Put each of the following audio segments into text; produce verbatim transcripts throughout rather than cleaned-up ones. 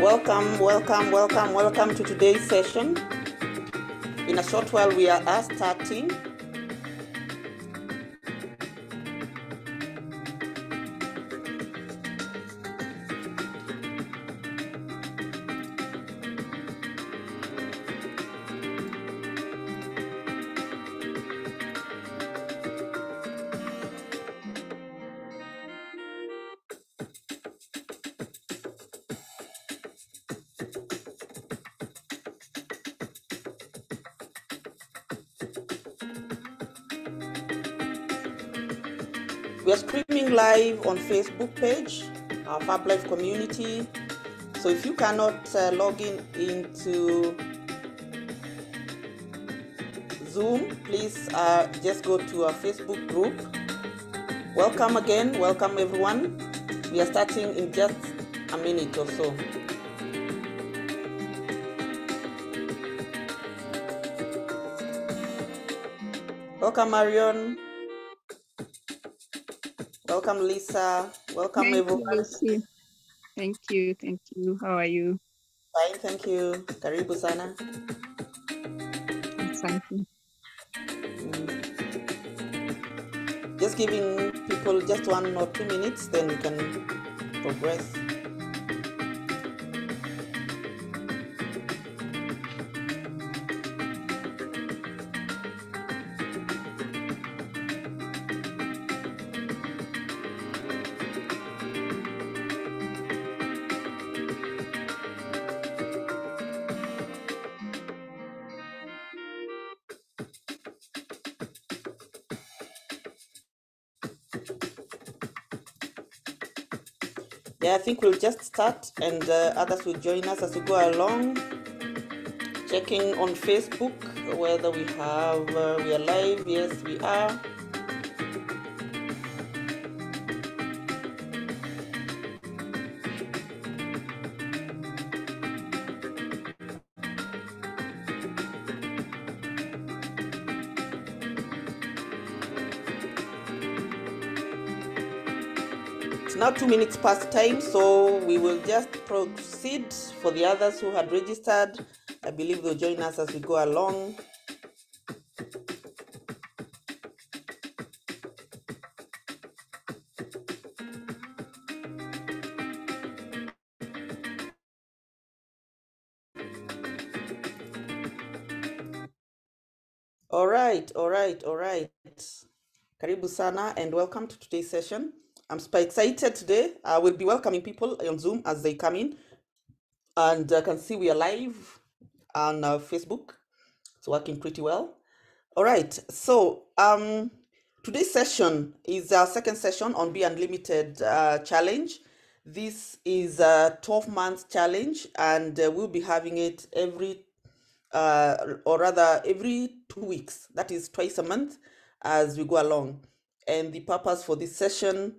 Welcome, welcome, welcome, welcome to today's session. In a short while, we are starting. We are streaming live on Facebook page, our Fab Life community. So if you cannot uh, log in into Zoom, please uh, just go to our Facebook group. Welcome again, welcome everyone. We are starting in just a minute or so. Welcome Marion. Welcome, Lisa. Welcome, everyone. Thank you. Thank you. How are you? Fine, thank you. Karibu Sana. Thank you. Mm. Just giving people just one or two minutes, then we can progress. Yeah, I think we'll just start and uh, others will join us as we go along. Checking on Facebook whether we have, uh, we are live. Yes, we are. Now two minutes past time, so we will just proceed. For the others who had registered, I believe they'll join us as we go along. All right, all right, all right. Karibu Sana and welcome to today's session. I'm super excited today. I will be welcoming people on Zoom as they come in, and I can see we are live on uh, Facebook. It's working pretty well. All right, so um, today's session is our second session on Be Unlimited uh, Challenge. This is a twelve month challenge, and uh, we'll be having it every, uh, or rather every two weeks. That is twice a month as we go along. And the purpose for this session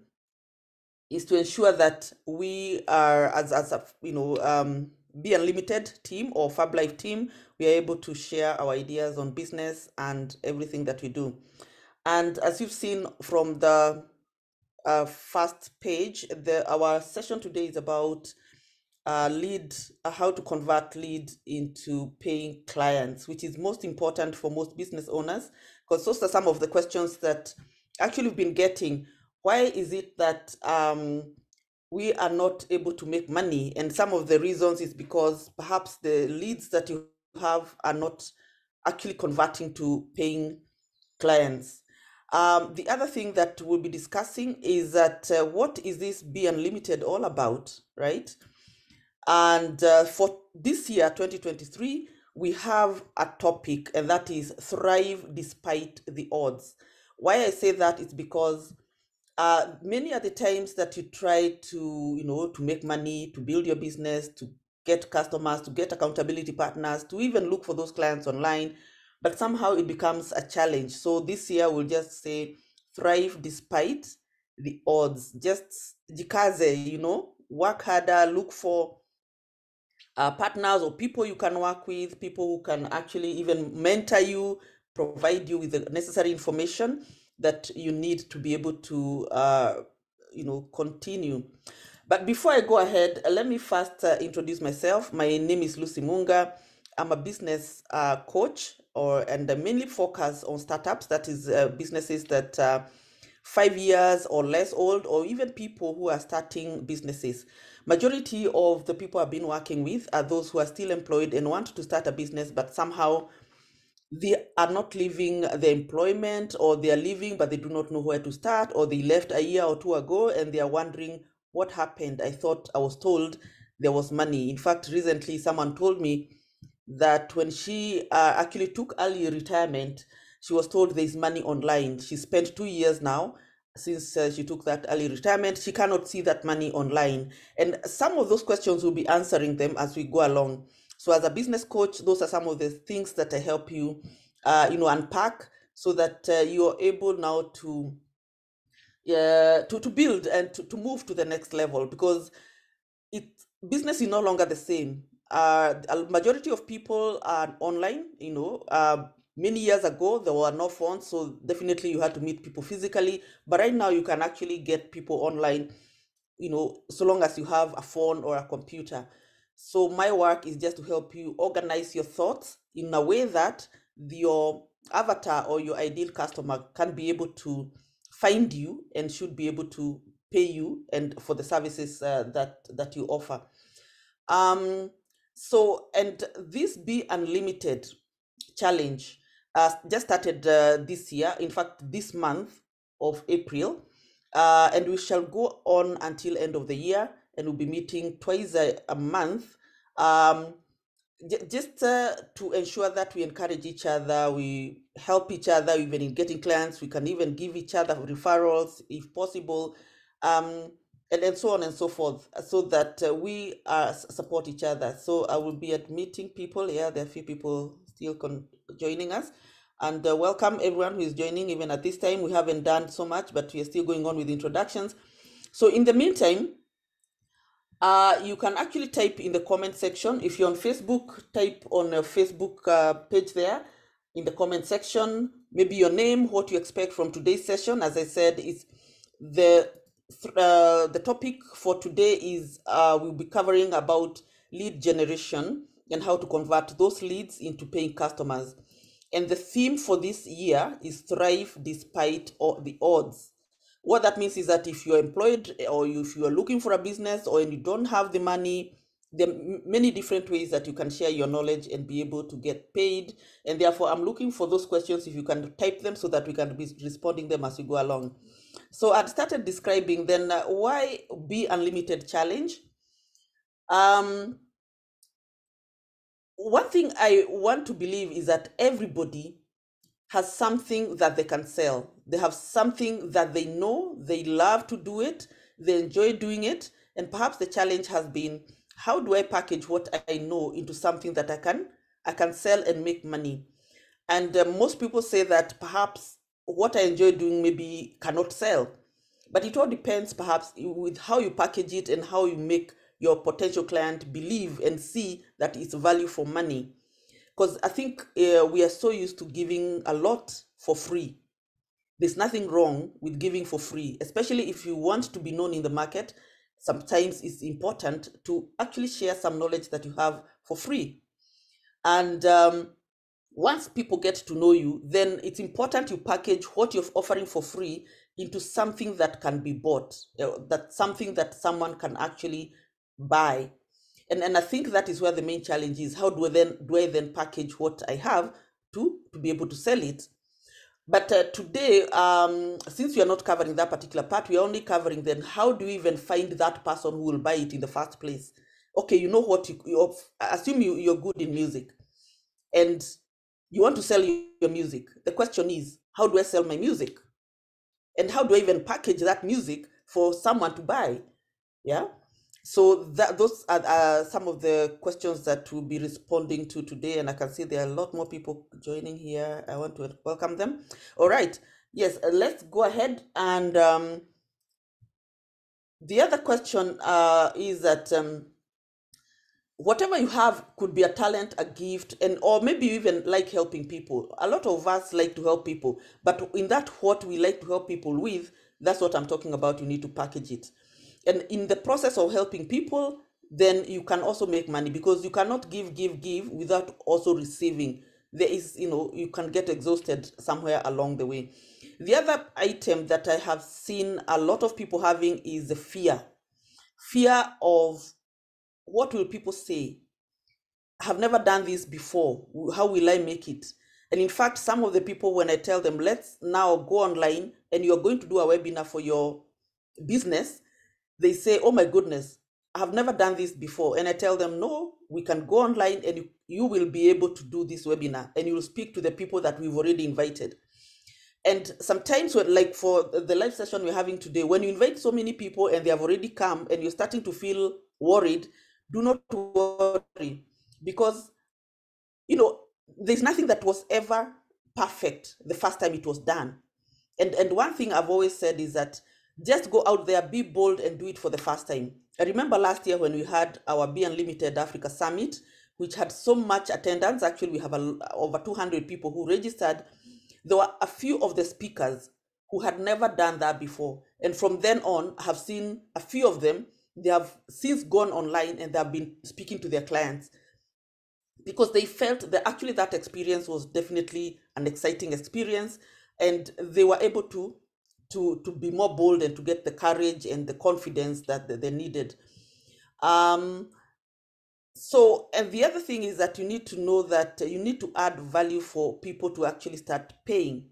is to ensure that we are, as, as a, you know, um, Be Unlimited team or Fab Life team, we are able to share our ideas on business and everything that we do. And as you've seen from the uh, first page, the, our session today is about uh, lead, uh, how to convert lead into paying clients, which is most important for most business owners, because those are some of the questions that actually we've been getting. Why is it that um, we are not able to make money? And some of the reasons is because perhaps the leads that you have are not actually converting to paying clients. Um, the other thing that we'll be discussing is that uh, what is this Be Unlimited all about, right? And uh, for this year, twenty twenty-three, we have a topic, and that is Thrive Despite the Odds. Why I say that is because Uh, many are the times that you try to, you know, to make money, to build your business, to get customers, to get accountability partners, to even look for those clients online, but somehow it becomes a challenge. So this year we'll just say thrive despite the odds. Just jikaze, you know, work harder, look for uh, partners or people you can work with, people who can actually even mentor you, provide you with the necessary information that you need to be able to, uh, you know, continue. But before I go ahead, let me first uh, introduce myself. My name is Lucy Munga. I'm a business uh, coach, or and I mainly focus on startups, that is uh, businesses that uh, five years or less old, or even people who are starting businesses. Majority of the people I've been working with are those who are still employed and want to start a business, but somehow they are not leaving the employment, or they are leaving but they do not know where to start, or they left a year or two ago and they are wondering what happened. I thought I was told there was money. In fact, recently someone told me that when she uh, actually took early retirement, she was told there's money online. She spent two years now since uh, she took that early retirement. She cannot see that money online. And some of those questions, will be answering them as we go along. So as a business coach, those are some of the things that I help you, uh, you know, unpack, so that uh, you're able now to, uh, to, to build and to, to move to the next level, because it business is no longer the same. Uh, a majority of people are online, you know, uh, many years ago, there were no phones, so definitely you had to meet people physically. But right now, you can actually get people online, you know, so long as you have a phone or a computer. So my work is just to help you organize your thoughts in a way that your avatar or your ideal customer can be able to find you and should be able to pay you and for the services uh, that, that you offer. Um, so, and this Be Unlimited challenge uh, just started uh, this year, in fact, this month of April, uh, and we shall go on until end of the year, and we'll be meeting twice a, a month, um, just uh, to ensure that we encourage each other, we help each other even in getting clients, we can even give each other referrals if possible, um, and, and so on and so forth, so that uh, we uh, support each other. So I will be admitting people, yeah, there are a few people still con joining us, and uh, welcome everyone who is joining even at this time. We haven't done so much, but we are still going on with introductions. So in the meantime, uh, you can actually type in the comment section. If you're on Facebook, type on a Facebook uh, page there in the comment section, maybe your name, what you expect from today's session. As I said, it's the, uh, the topic for today is uh, we'll be covering about lead generation and how to convert those leads into paying customers. And the theme for this year is Thrive Despite all the Odds. What that means is that if you're employed, or if you're looking for a business, or and you don't have the money, there are many different ways that you can share your knowledge and be able to get paid. And therefore, I'm looking for those questions, if you can type them so that we can be responding them as we go along. So I've started describing then why Be Unlimited challenge. Um, One thing I want to believe is that everybody has something that they can sell. They have something that they know, they love to do it, they enjoy doing it, and perhaps the challenge has been, how do I package what I know into something that I can, I can sell and make money? And uh, most people say that perhaps what I enjoy doing maybe cannot sell, but it all depends perhaps with how you package it and how you make your potential client believe and see that it's value for money. Because I think uh, we are so used to giving a lot for free. There's nothing wrong with giving for free, especially if you want to be known in the market. Sometimes it's important to actually share some knowledge that you have for free. And um, once people get to know you, then it's important you package what you're offering for free into something that can be bought, uh, that's something that someone can actually buy. And and I think that is where the main challenge is. How do I then do I then package what I have to to be able to sell it? But uh, today, um, since we are not covering that particular part, we are only covering then how do you even find that person who will buy it in the first place? Okay, you know what? You, you assume you you're good in music, and you want to sell your music. The question is, how do I sell my music? And how do I even package that music for someone to buy? Yeah. So that those are uh, some of the questions that we'll be responding to today, and I can see there are a lot more people joining here. I want to welcome them. All right, yes, let's go ahead. And um, the other question uh, is that um, whatever you have could be a talent, a gift, and or maybe you even like helping people. A lot of us like to help people, but in that what we like to help people with, that's what I'm talking about. You need to package it. and in the process of helping people, then you can also make money, because you cannot give, give, give without also receiving. There is, you know, you can get exhausted somewhere along the way. The other item that I have seen a lot of people having is the fear. Fear of what will people say? I have never done this before. How will I make it? And in fact, some of the people, when I tell them, let's now go online and you're going to do a webinar for your business, they say, oh my goodness, I have never done this before. And I tell them, no, we can go online and you will be able to do this webinar and you will speak to the people that we've already invited. And sometimes, like for the live session we're having today, when you invite so many people and they have already come and you're starting to feel worried, do not worry, because, you know, there's nothing that was ever perfect the first time it was done. And, and one thing I've always said is that just go out there, be bold and do it for the first time. I remember last year when we had our Be Unlimited Africa Summit, which had so much attendance. Actually, we have a, over two hundred people who registered. There were a few of the speakers who had never done that before. And from then on, I have seen a few of them. They have since gone online and they have been speaking to their clients, because they felt that actually that experience was definitely an exciting experience. And they were able to To, to be more bold and to get the courage and the confidence that they needed. Um, so, and the other thing is that you need to know that you need to add value for people to actually start paying.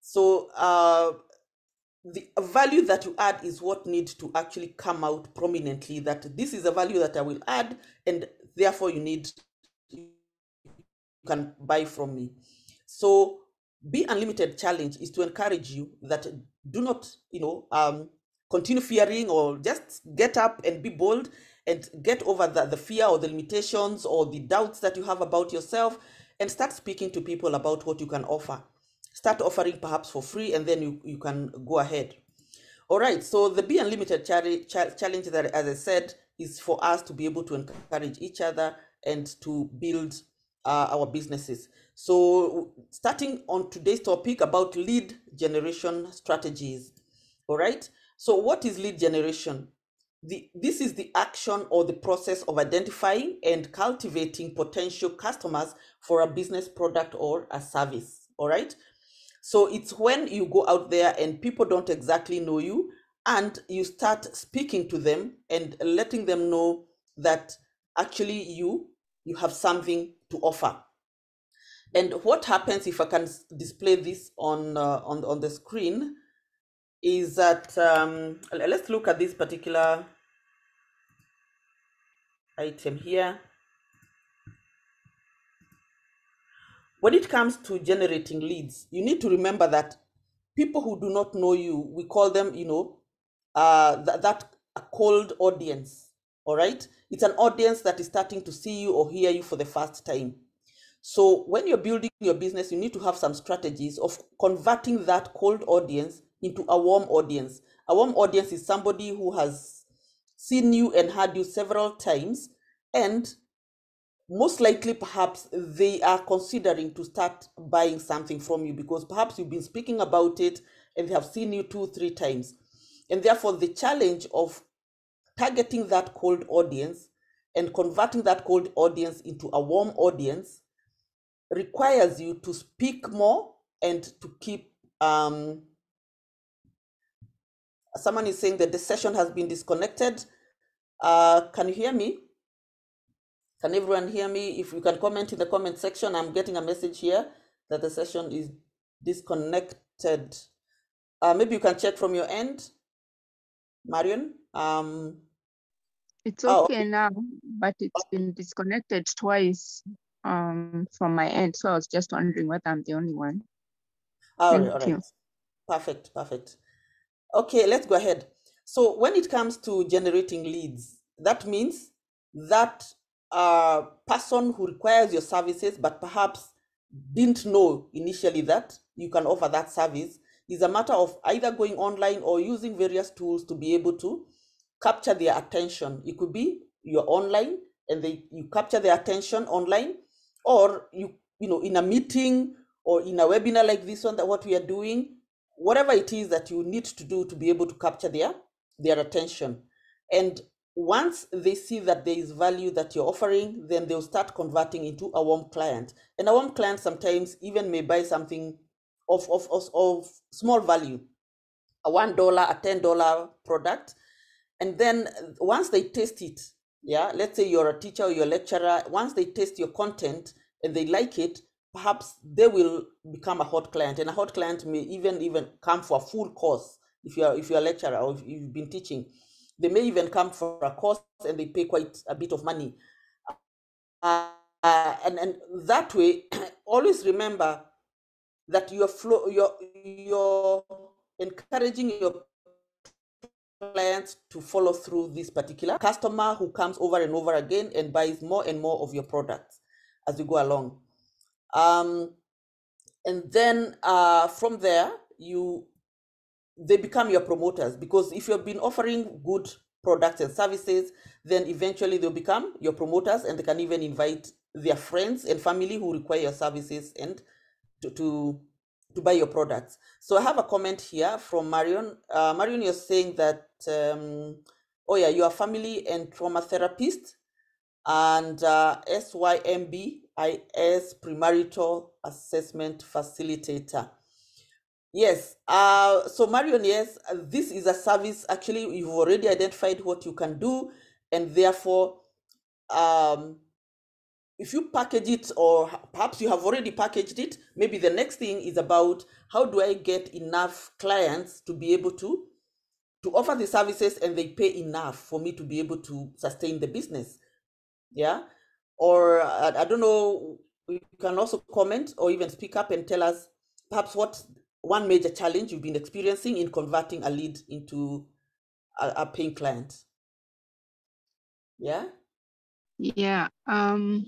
So uh, the value that you add is what needs to actually come out prominently, that this is a value that I will add, and therefore you need, you can buy from me. So Be Unlimited challenge is to encourage you that do not, you know, um, continue fearing, or just get up and be bold and get over the, the fear or the limitations or the doubts that you have about yourself, and start speaking to people about what you can offer. Start offering perhaps for free, and then you, you can go ahead. All right. So the Be Unlimited challenge, challenge that, as I said, is for us to be able to encourage each other and to build uh, our businesses. So starting on today's topic about lead generation strategies. All right. So what is lead generation? The, this is the action or the process of identifying and cultivating potential customers for a business, product, or a service. All right. So it's when you go out there and people don't exactly know you, and you start speaking to them and letting them know that actually you, you have something to offer. And what happens, if I can display this on uh, on on the screen, is that um, let's look at this particular item here. When it comes to generating leads, you need to remember that people who do not know you, we call them, you know, uh, th that a cold audience. All right, it's an audience that is starting to see you or hear you for the first time. So when you're building your business, you need to have some strategies of converting that cold audience into a warm audience. A warm audience is somebody who has seen you and heard you several times, and most likely perhaps they are considering to start buying something from you, because perhaps you've been speaking about it and they have seen you two, three times. And therefore the challenge of targeting that cold audience and converting that cold audience into a warm audience requires you to speak more and to keep. Um, someone is saying that the session has been disconnected. Uh, can you hear me? Can everyone hear me? If you can comment in the comment section. I'm getting a message here that the session is disconnected. Uh, maybe you can check from your end, Marion. Um, it's okay, oh, okay now, but it's been disconnected twice. Um, from my end, so I was just wondering whether I'm the only one. All right, all right. Perfect, perfect. Okay, let's go ahead. So when it comes to generating leads, that means that uh, person who requires your services but perhaps didn't know initially that you can offer that service, is a matter of either going online or using various tools to be able to capture their attention. It could be you're online and they, you capture their attention online, or you, you know, in a meeting or in a webinar like this one, that what we are doing, whatever it is that you need to do to be able to capture their their attention. And once they see that there is value that you're offering, then they'll start converting into a warm client. And a warm client sometimes even may buy something of, of, of, of small value, a one dollar, a ten dollar product. And then once they taste it, yeah, let's say you're a teacher or you're a lecturer, once they taste your content and they like it, perhaps they will become a hot client. And a hot client may even, even come for a full course if you're if you're a lecturer or if you've been teaching. They may even come for a course and they pay quite a bit of money. Uh, uh, and, and that way, always remember that you're, flow, you're, you're encouraging your clients to follow through this particular customer who comes over and over again and buys more and more of your products as you go along. Um, and then uh, from there, you they become your promoters, because if you've been offering good products and services, then eventually they'll become your promoters, and they can even invite their friends and family who require your services and to to, to buy your products. So I have a comment here from Marion. Uh, Marion, you're saying that, um, oh yeah, you're a family and trauma therapist, and uh, S Y M B I S, premarital assessment facilitator. Yes, uh, so Marion, yes, this is a service. Actually, you've already identified what you can do, and therefore, um, if you package it, or perhaps you have already packaged it, maybe the next thing is about how do I get enough clients to be able to, to offer the services and they pay enough for me to be able to sustain the business, yeah? Or I, I don't know, you can also comment or even speak up and tell us perhaps what one major challenge you've been experiencing in converting a lead into a, a paying client. Yeah? Yeah. Um,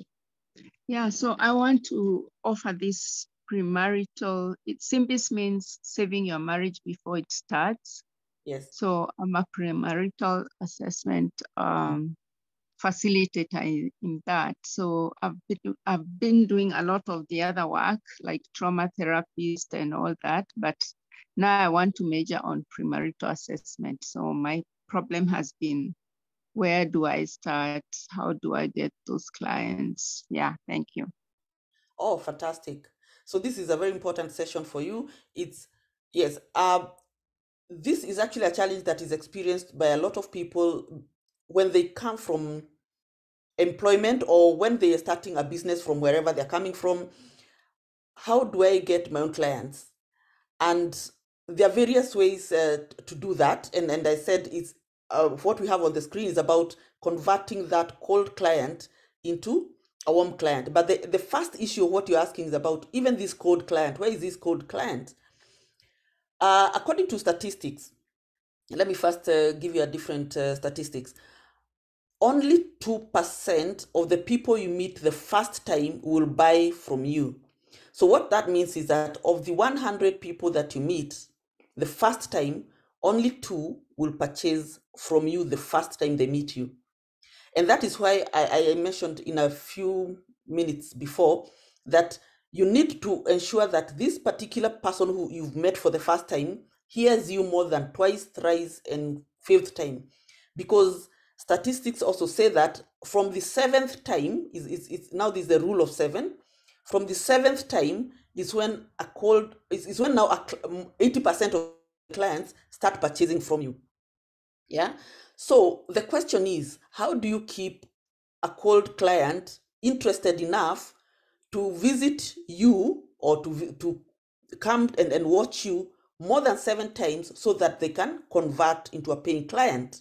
yeah, so I want to offer this premarital, it SYMBIS means saving your marriage before it starts. Yes. So I'm a premarital assessment um, facilitator in, in that. So I've been, I've been doing a lot of the other work, like trauma therapist and all that, but now I want to major on premarital assessment. So my problem has been, where do I start? How do I get those clients? Yeah, thank you. Oh, fantastic. So this is a very important session for you. It's, yes, uh, this is actually a challenge that is experienced by a lot of people when they come from employment or when they are starting a business from wherever they're coming from. How do I get my own clients? And there are various ways uh, to do that. And, and I said, it's uh, what we have on the screen is about converting that cold client into a warm client. But the, the first issue of what you're asking is about even this cold client. Where is this cold client? Uh, according to statistics, let me first uh, give you a different uh, statistics. Only two percent of the people you meet the first time will buy from you. So what that means is that of the one hundred people that you meet the first time, only two will purchase from you the first time they meet you. And that is why I, I mentioned in a few minutes before that you need to ensure that this particular person who you've met for the first time hears you more than twice, thrice, and fifth time, because statistics also say that from the seventh time is it's, it's now this is the rule of seven. From the seventh time is when a cold is, is when now eighty percent of clients start purchasing from you. Yeah. So the question is, how do you keep a cold client interested enough to visit you or to to come and, and watch you more than seven times so that they can convert into a paying client?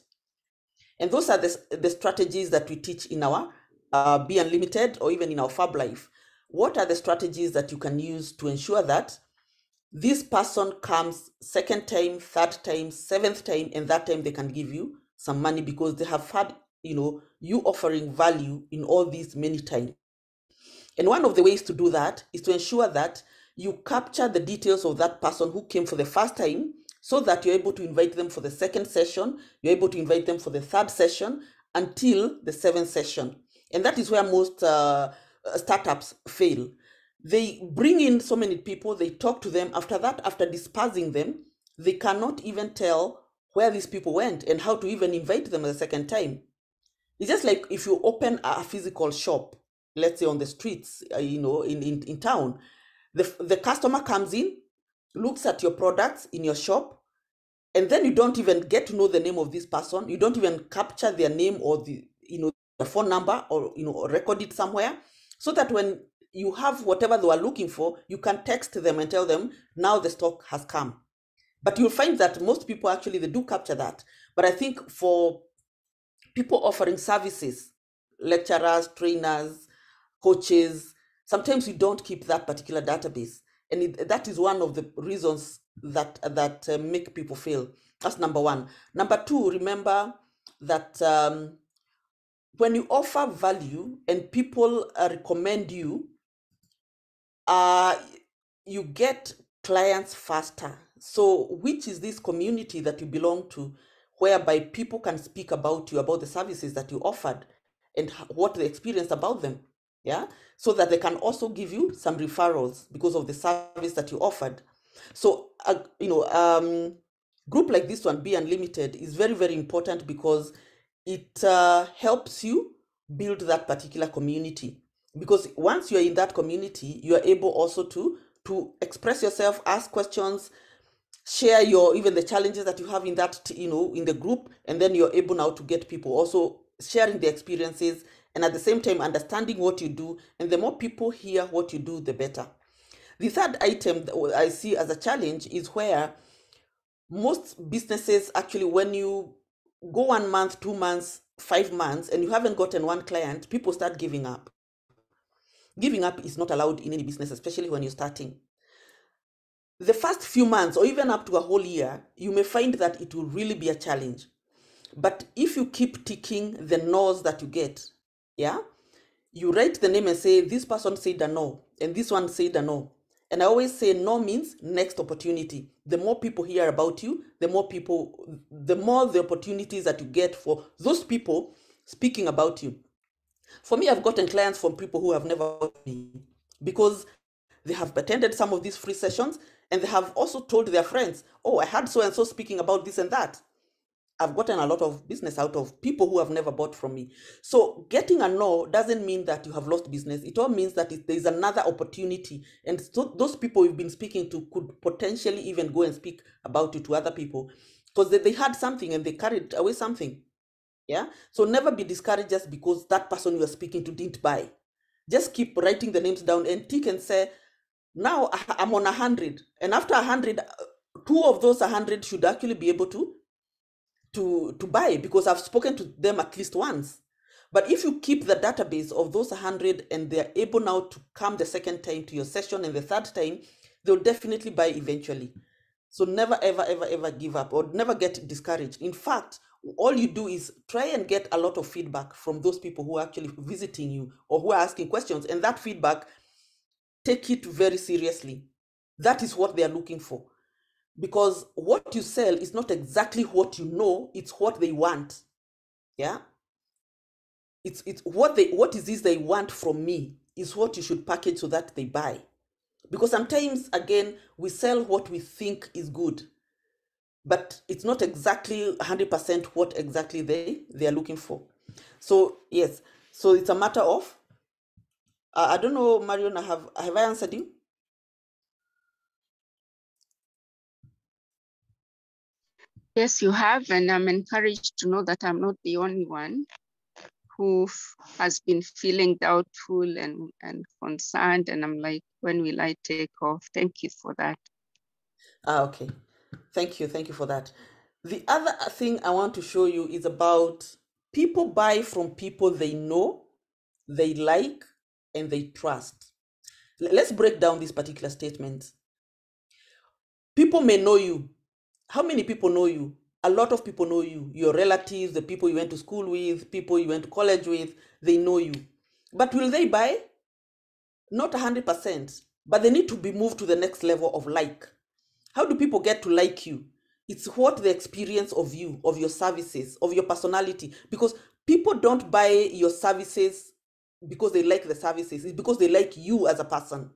And those are the, the strategies that we teach in our uh, Be Unlimited or even in our Fab Life. What are the strategies that you can use to ensure that this person comes second time, third time, seventh time, and that time they can give you some money because they have had, you know, you offering value in all these many times? And one of the ways to do that is to ensure that you capture the details of that person who came for the first time so that you're able to invite them for the second session, you're able to invite them for the third session until the seventh session. And that is where most uh, startups fail. They bring in so many people, they talk to them. After that, after dispersing them, they cannot even tell where these people went and how to even invite them the second time. It's just like if you open a physical shop, let's say on the streets, you know, in, in, in town, the, the customer comes in, looks at your products in your shop, and then you don't even get to know the name of this person. You don't even capture their name or the, you know, the phone number, or, you know, or record it somewhere, so that when you have whatever they were looking for, you can text them and tell them, now the stock has come. But you'll find that most people actually, they do capture that. But I think for people offering services, lecturers, trainers, coaches, sometimes you don't keep that particular database. And it, that is one of the reasons that, that uh, make people fail. That's number one. Number two, remember that um, when you offer value and people uh, recommend you, uh, you get clients faster. So which is this community that you belong to, whereby people can speak about you, about the services that you offered and what they experienced about them, yeah? So that they can also give you some referrals because of the service that you offered. So, uh, you know, um, group like this one, Be Unlimited, is very, very important because it uh, helps you build that particular community. Because once you're in that community, you're able also to, to express yourself, ask questions, share your even the challenges that you have in that, you know, in the group, and then you're able now to get people also sharing their experiences and at the same time understanding what you do. And the more people hear what you do, the better. The third item that I see as a challenge is where most businesses actually, when you go one month, two months, five months, and you haven't gotten one client, people start giving up. Giving up is not allowed in any business, especially when you're starting. The first few months or even up to a whole year, you may find that it will really be a challenge. But if you keep ticking the no's that you get, yeah, you write the name and say, this person said a no, and this one said a no. And I always say no means next opportunity. The more people hear about you, the more people, the more the opportunities that you get for those people speaking about you. For me, I've gotten clients from people who have never heard me because they have attended some of these free sessions and they have also told their friends, oh, I had so-and-so speaking about this and that. I've gotten a lot of business out of people who have never bought from me. So getting a no doesn't mean that you have lost business. It all means that it, there's another opportunity. And so those people you've been speaking to could potentially even go and speak about it to other people because they, they had something and they carried away something. Yeah. So never be discouraged just because that person you are speaking to didn't buy. Just keep writing the names down and tick and say, now I'm on a hundred, and after a hundred, two of those a hundred should actually be able to, to, to buy because I've spoken to them at least once. But if you keep the database of those a hundred and they're able now to come the second time to your session and the third time, they'll definitely buy eventually. So never, ever, ever, ever give up or never get discouraged. In fact, all you do is try and get a lot of feedback from those people who are actually visiting you or who are asking questions, and that feedback, take it very seriously. That is what they are looking for. Because what you sell is not exactly what you know, it's what they want. Yeah. It's it's what they what is this they want from me is what you should package so that they buy. Because sometimes again we sell what we think is good, but it's not exactly one hundred percent what exactly they, they are looking for. So yes, so it's a matter of I don't know, Marion, have, have I answered you? Yes, you have, and I'm encouraged to know that I'm not the only one who has been feeling doubtful and, and concerned, and I'm like, when will I take off? Thank you for that. Ah, okay, thank you, thank you for that. The other thing I want to show you is about people buy from people they know, they like, and they trust. Let's break down this particular statement. People may know you. How many people know you? A lot of people know you. Your relatives, the people you went to school with, people you went to college with, they know you. But will they buy? Not one hundred percent, but they need to be moved to the next level of like. How do people get to like you? It's what the experience of you, of your services, of your personality, because people don't buy your services because they like the services. It's because they like you as a person.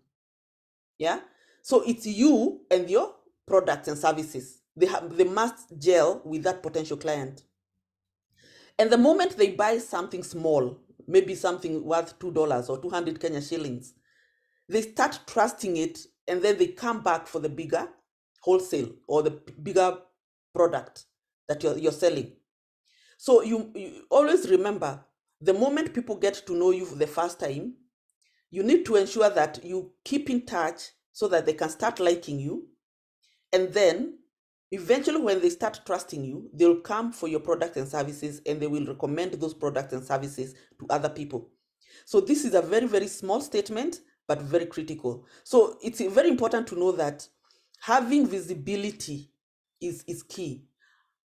Yeah. So it's you and your products and services. They have, they must gel with that potential client. And the moment they buy something small, maybe something worth two dollars or two hundred Kenya shillings, they start trusting it, and then they come back for the bigger wholesale or the bigger product that you're, you're selling. So you, you always remember, the moment people get to know you for the first time, you need to ensure that you keep in touch so that they can start liking you. And then eventually when they start trusting you, they'll come for your products and services, and they will recommend those products and services to other people. So this is a very, very small statement, but very critical. So it's very important to know that having visibility is, is key.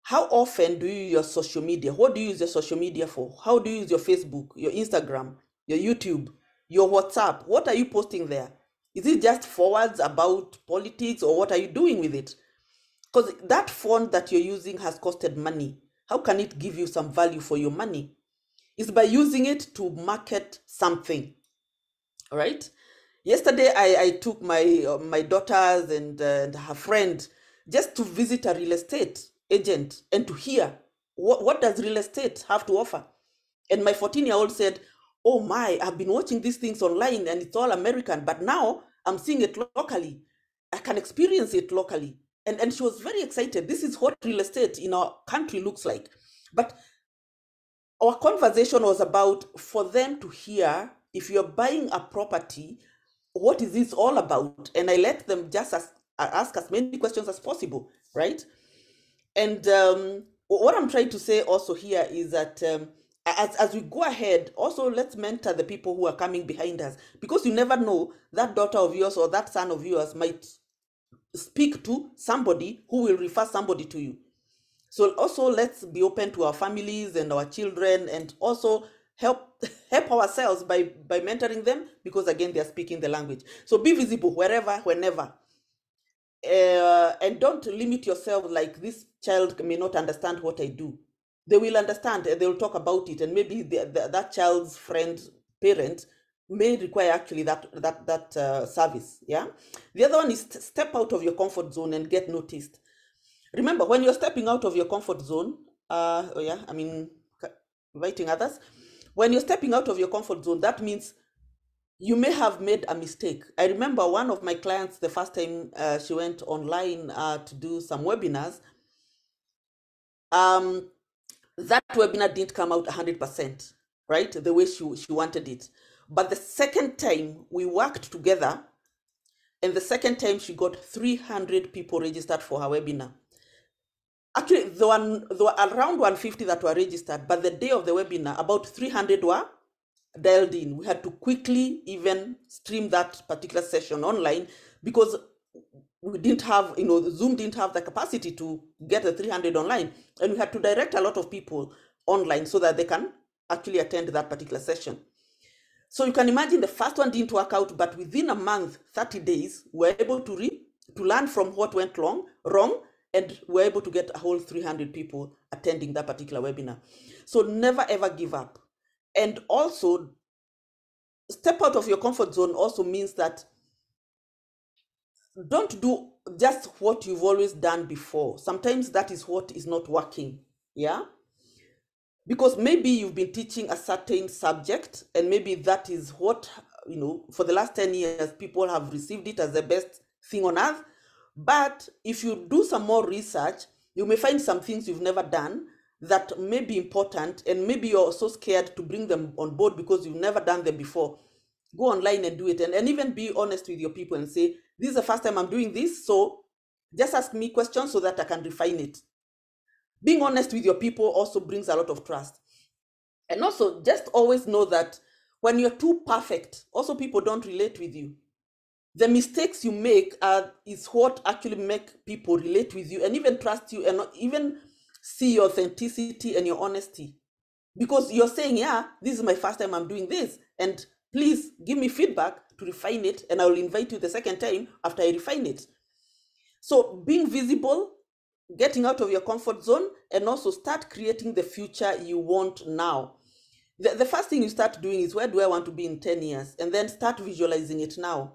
How often do you use your social media? What do you use your social media for? How do you use your Facebook, your Instagram, your YouTube, your WhatsApp? What are you posting there? Is it just forwards about politics, or what are you doing with it? Because that font that you're using has costed money. How can it give you some value for your money? It's by using it to market something. All right. Yesterday, I, I took my uh, my daughters and, uh, and her friend just to visit a real estate agent and to hear what, what does real estate have to offer. And my fourteen-year-old said, "Oh my, I've been watching these things online and it's all American, but now I'm seeing it locally. I can experience it locally." And, and she was very excited. This is what real estate in our country looks like. But our conversation was about for them to hear, if you're buying a property, what is this all about? And I let them just ask, ask as many questions as possible, right? And um, what I'm trying to say also here is that um, as, as we go ahead, also let's mentor the people who are coming behind us, because you never know, that daughter of yours or that son of yours might speak to somebody who will refer somebody to you. So also let's be open to our families and our children, and also help help ourselves by by mentoring them, because again they are speaking the language. So be visible wherever, whenever, uh, and don't limit yourself like, this child may not understand what I do. They will understand, and they will talk about it, and maybe the, the, that child's friend parent may require actually that that that uh, service. Yeah. The other one is step out of your comfort zone and get noticed. Remember, when you're stepping out of your comfort zone, uh, oh yeah, I mean, inviting others. When you're stepping out of your comfort zone, that means you may have made a mistake. I remember one of my clients, the first time uh, she went online uh, to do some webinars. Um, that webinar didn't come out one hundred percent, right? The way she she wanted it. But the second time we worked together, and the second time she got three hundred people registered for her webinar. Actually, there were, there were around one hundred fifty that were registered, but the day of the webinar, about three hundred were dialed in. We had to quickly even stream that particular session online, because we didn't have, you know, Zoom didn't have the capacity to get the three hundred online, and we had to direct a lot of people online so that they can actually attend that particular session. So you can imagine the first one didn't work out, but within a month, thirty days, we're able to re to learn from what went wrong, wrong, and we're able to get a whole three hundred people attending that particular webinar. So never ever give up. And also, step out of your comfort zone also means that don't do just what you've always done before. Sometimes that is what is not working, yeah? Because maybe you've been teaching a certain subject, and maybe that is what, you know, for the last ten years, people have received it as the best thing on earth. But if you do some more research, you may find some things you've never done that may be important, and maybe you're so scared to bring them on board because you've never done them before. Go online and do it, and, and even be honest with your people and say, this is the first time I'm doing this, so just ask me questions so that I can refine it. Being honest with your people also brings a lot of trust. And also, just always know that when you're too perfect, also people don't relate with you. The mistakes you make are, is what actually make people relate with you and even trust you, and even see your authenticity and your honesty. Because you're saying, yeah, this is my first time I'm doing this, and please give me feedback to refine it, and I will invite you the second time after I refine it. So being visible, getting out of your comfort zone, and also start creating the future you want now. The, the first thing you start doing is, where do I want to be in ten years? And then start visualizing it now.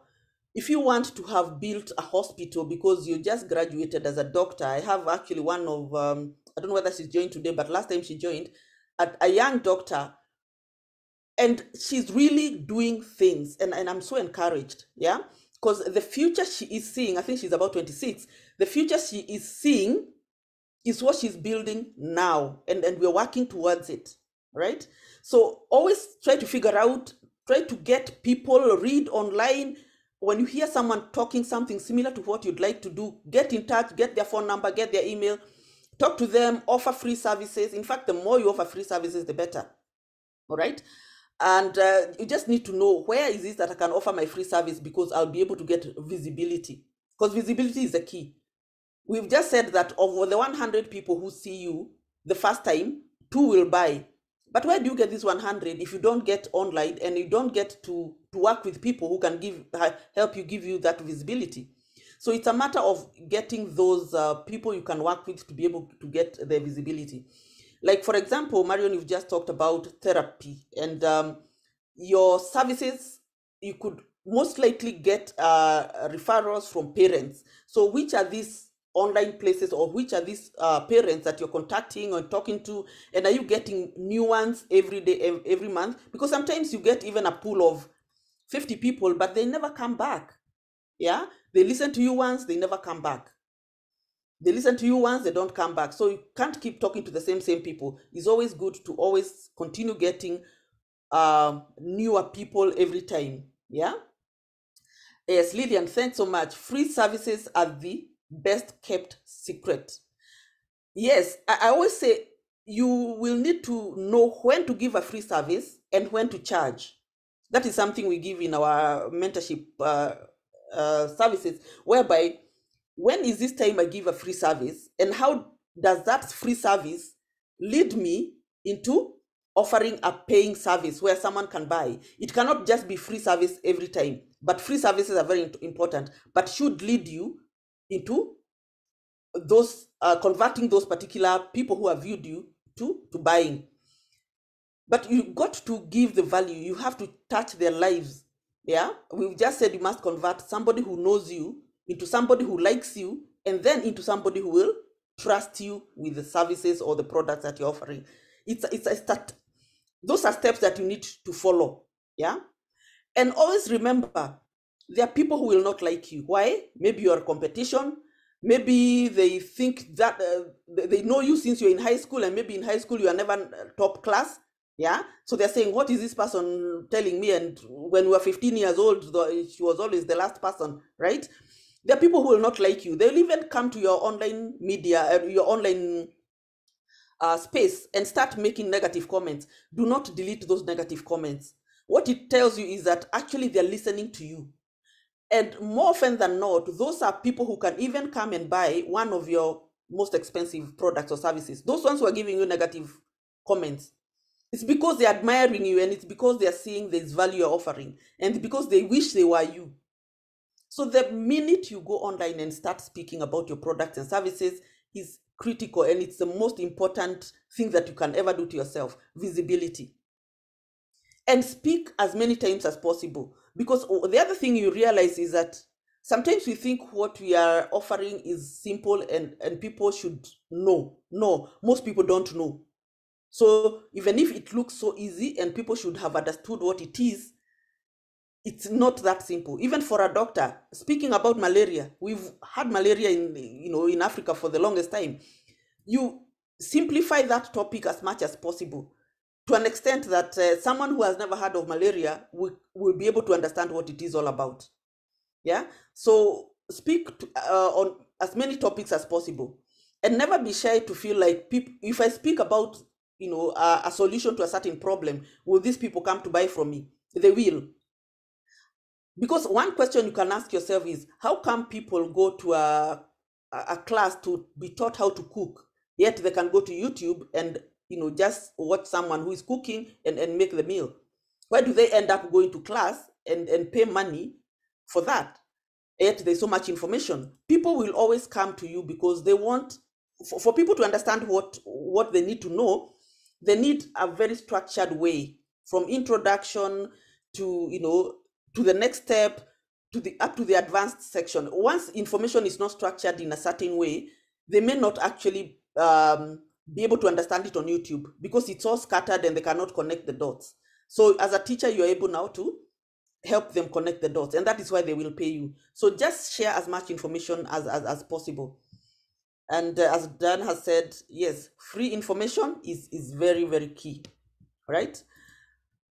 If you want to have built a hospital because you just graduated as a doctor, I have actually one of, um, I don't know whether she's joined today, but last time she joined, a, a young doctor, and she's really doing things, and, and I'm so encouraged, yeah? Because the future she is seeing, I think she's about twenty-six, the future she is seeing is what she's building now, and, and we're working towards it, right? So always try to figure out, try to get people, read online. When you hear someone talking something similar to what you'd like to do, get in touch, get their phone number, get their email, talk to them, offer free services. In fact, the more you offer free services, the better. All right. And uh, you just need to know, where is it that I can offer my free service, because I'll be able to get visibility, because visibility is the key. We've just said that of the one hundred people who see you the first time, two will buy. But where do you get this one hundred if you don't get online and you don't get to, to work with people who can give help you, give you that visibility? So it's a matter of getting those uh, people you can work with to be able to get their visibility. Like, for example, Marion, you've just talked about therapy, and um, your services, you could most likely get uh, referrals from parents. So which are these online places, or which are these uh, parents that you're contacting or talking to, and are you getting new ones every day, every month? Because sometimes you get even a pool of fifty people, but they never come back. Yeah, they listen to you once, they never come back. They listen to you once, they don't come back. So you can't keep talking to the same same people. It's always good to always continue getting uh, newer people every time. Yeah. Yes, Lillian, thanks so much. Free services are the best kept secret. Yes, I always say you will need to know when to give a free service and when to charge. That is something we give in our mentorship uh, uh, services, whereby when is this time I give a free service, and how does that free service lead me into offering a paying service where someone can buy? It cannot just be free service every time, but free services are very important, but should lead you into those uh, converting those particular people who have viewed you to to buying. But you got to give the value. You have to touch their lives. Yeah, we've just said you must convert somebody who knows you into somebody who likes you, and then into somebody who will trust you with the services or the products that you're offering. It's it's a start. Those are steps that you need to follow. Yeah, and always remember, there are people who will not like you. Why? Maybe you're a competition. Maybe they think that uh, they know you since you're in high school, and maybe in high school you are never top class. Yeah. So they're saying, what is this person telling me? And when we were fifteen years old, she was always the last person, right? There are people who will not like you. They'll even come to your online media, uh, your online uh, space, and start making negative comments. Do not delete those negative comments. What it tells you is that actually they're listening to you. And more often than not, those are people who can even come and buy one of your most expensive products or services. Those ones who are giving you negative comments, it's because they're admiring you, and it's because they're seeing this value you're offering, and because they wish they were you. So the minute you go online and start speaking about your products and services is critical, and it's the most important thing that you can ever do to yourself, visibility. And speak as many times as possible. Because the other thing you realize is that sometimes we think what we are offering is simple and, and people should know. No, most people don't know. So even if it looks so easy and people should have understood what it is, it's not that simple. Even for a doctor, speaking about malaria, we've had malaria in, you know, in Africa for the longest time. You simplify that topic as much as possible, to an extent that uh, someone who has never heard of malaria will, will be able to understand what it is all about. Yeah. So speak to, uh, on as many topics as possible, and never be shy to feel like people, if I speak about, you know, uh, a solution to a certain problem, will these people come to buy from me? They will. Because one question you can ask yourself is, how come people go to a, a class to be taught how to cook, yet they can go to YouTube and, you know, just watch someone who is cooking and, and make the meal? Why do they end up going to class and, and pay money for that? Yet there's so much information. People will always come to you because they want, for, for people to understand what, what they need to know, they need a very structured way, from introduction to, you know, to the next step, to the up to the advanced section. Once information is not structured in a certain way, they may not actually um, be able to understand it on YouTube because it's all scattered and they cannot connect the dots. So as a teacher, you're able now to help them connect the dots, and that is why they will pay you. So just share as much information as, as, as possible. And uh, as Dan has said, yes, free information is, is very, very key, right?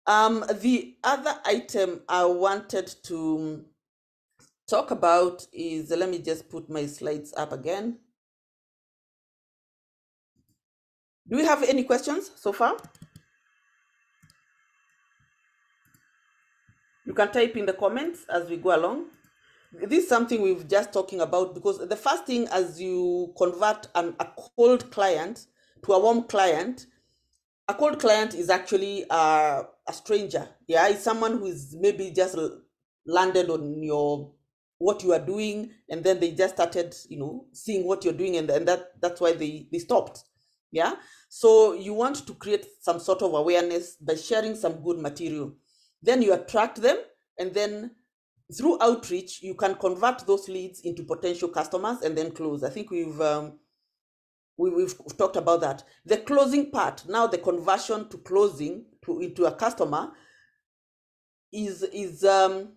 Um, the other item I wanted to talk about is, let me just put my slides up again. Do we have any questions so far? You can type in the comments as we go along. This is something we've just talking about, because the first thing as you convert an, a cold client to a warm client, a cold client is actually uh, a stranger. Yeah, it's someone who is maybe just landed on your what you are doing, and then they just started, you know, seeing what you're doing, and, and that that's why they, they stopped. Yeah, so you want to create some sort of awareness by sharing some good material. Then you attract them, and then through outreach, you can convert those leads into potential customers and then close. I think we've um, we, we've talked about that. The closing part, now the conversion to closing to into a customer is is um,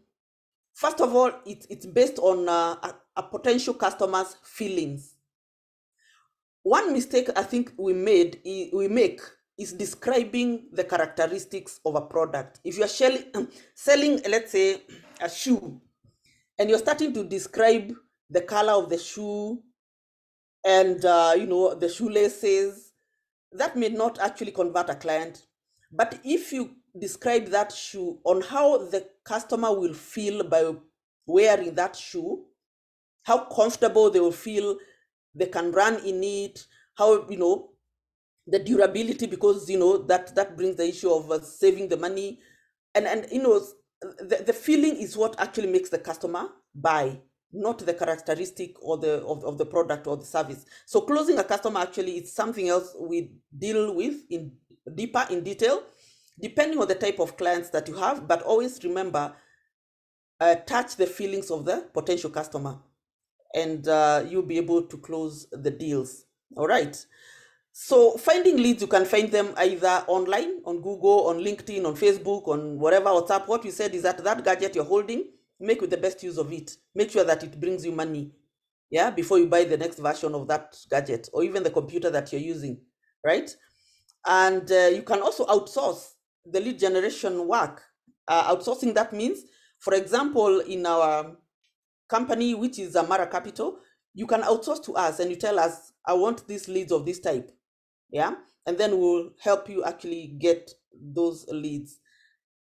first of all, it, it's based on uh, a, a potential customer's feelings. One mistake I think we made we make is describing the characteristics of a product. If you're selling, let's say, a shoe, and you're starting to describe the color of the shoe and uh, you know, the shoelaces, that may not actually convert a client. But if you describe that shoe on how the customer will feel by wearing that shoe, how comfortable they will feel, they can run in it, how, you know, the durability, because you know that that brings the issue of uh, saving the money, and and you know the, the feeling is what actually makes the customer buy, not the characteristic or the of, of the product or the service. So closing a customer actually is something else we deal with in deeper in detail, depending on the type of clients that you have. But always remember, uh, touch the feelings of the potential customer, and uh, you'll be able to close the deals. All right. So finding leads, you can find them either online, on Google, on LinkedIn, on Facebook, on whatever, WhatsApp. What we said is that that gadget you're holding, make with the best use of it. Make sure that it brings you money, yeah, before you buy the next version of that gadget or even the computer that you're using, right? And uh, you can also outsource the lead generation work. Uh, outsourcing, that means, for example, in our company, which is Amara Capital, you can outsource to us and you tell us, I want these leads of this type. Yeah, and then we'll help you actually get those leads.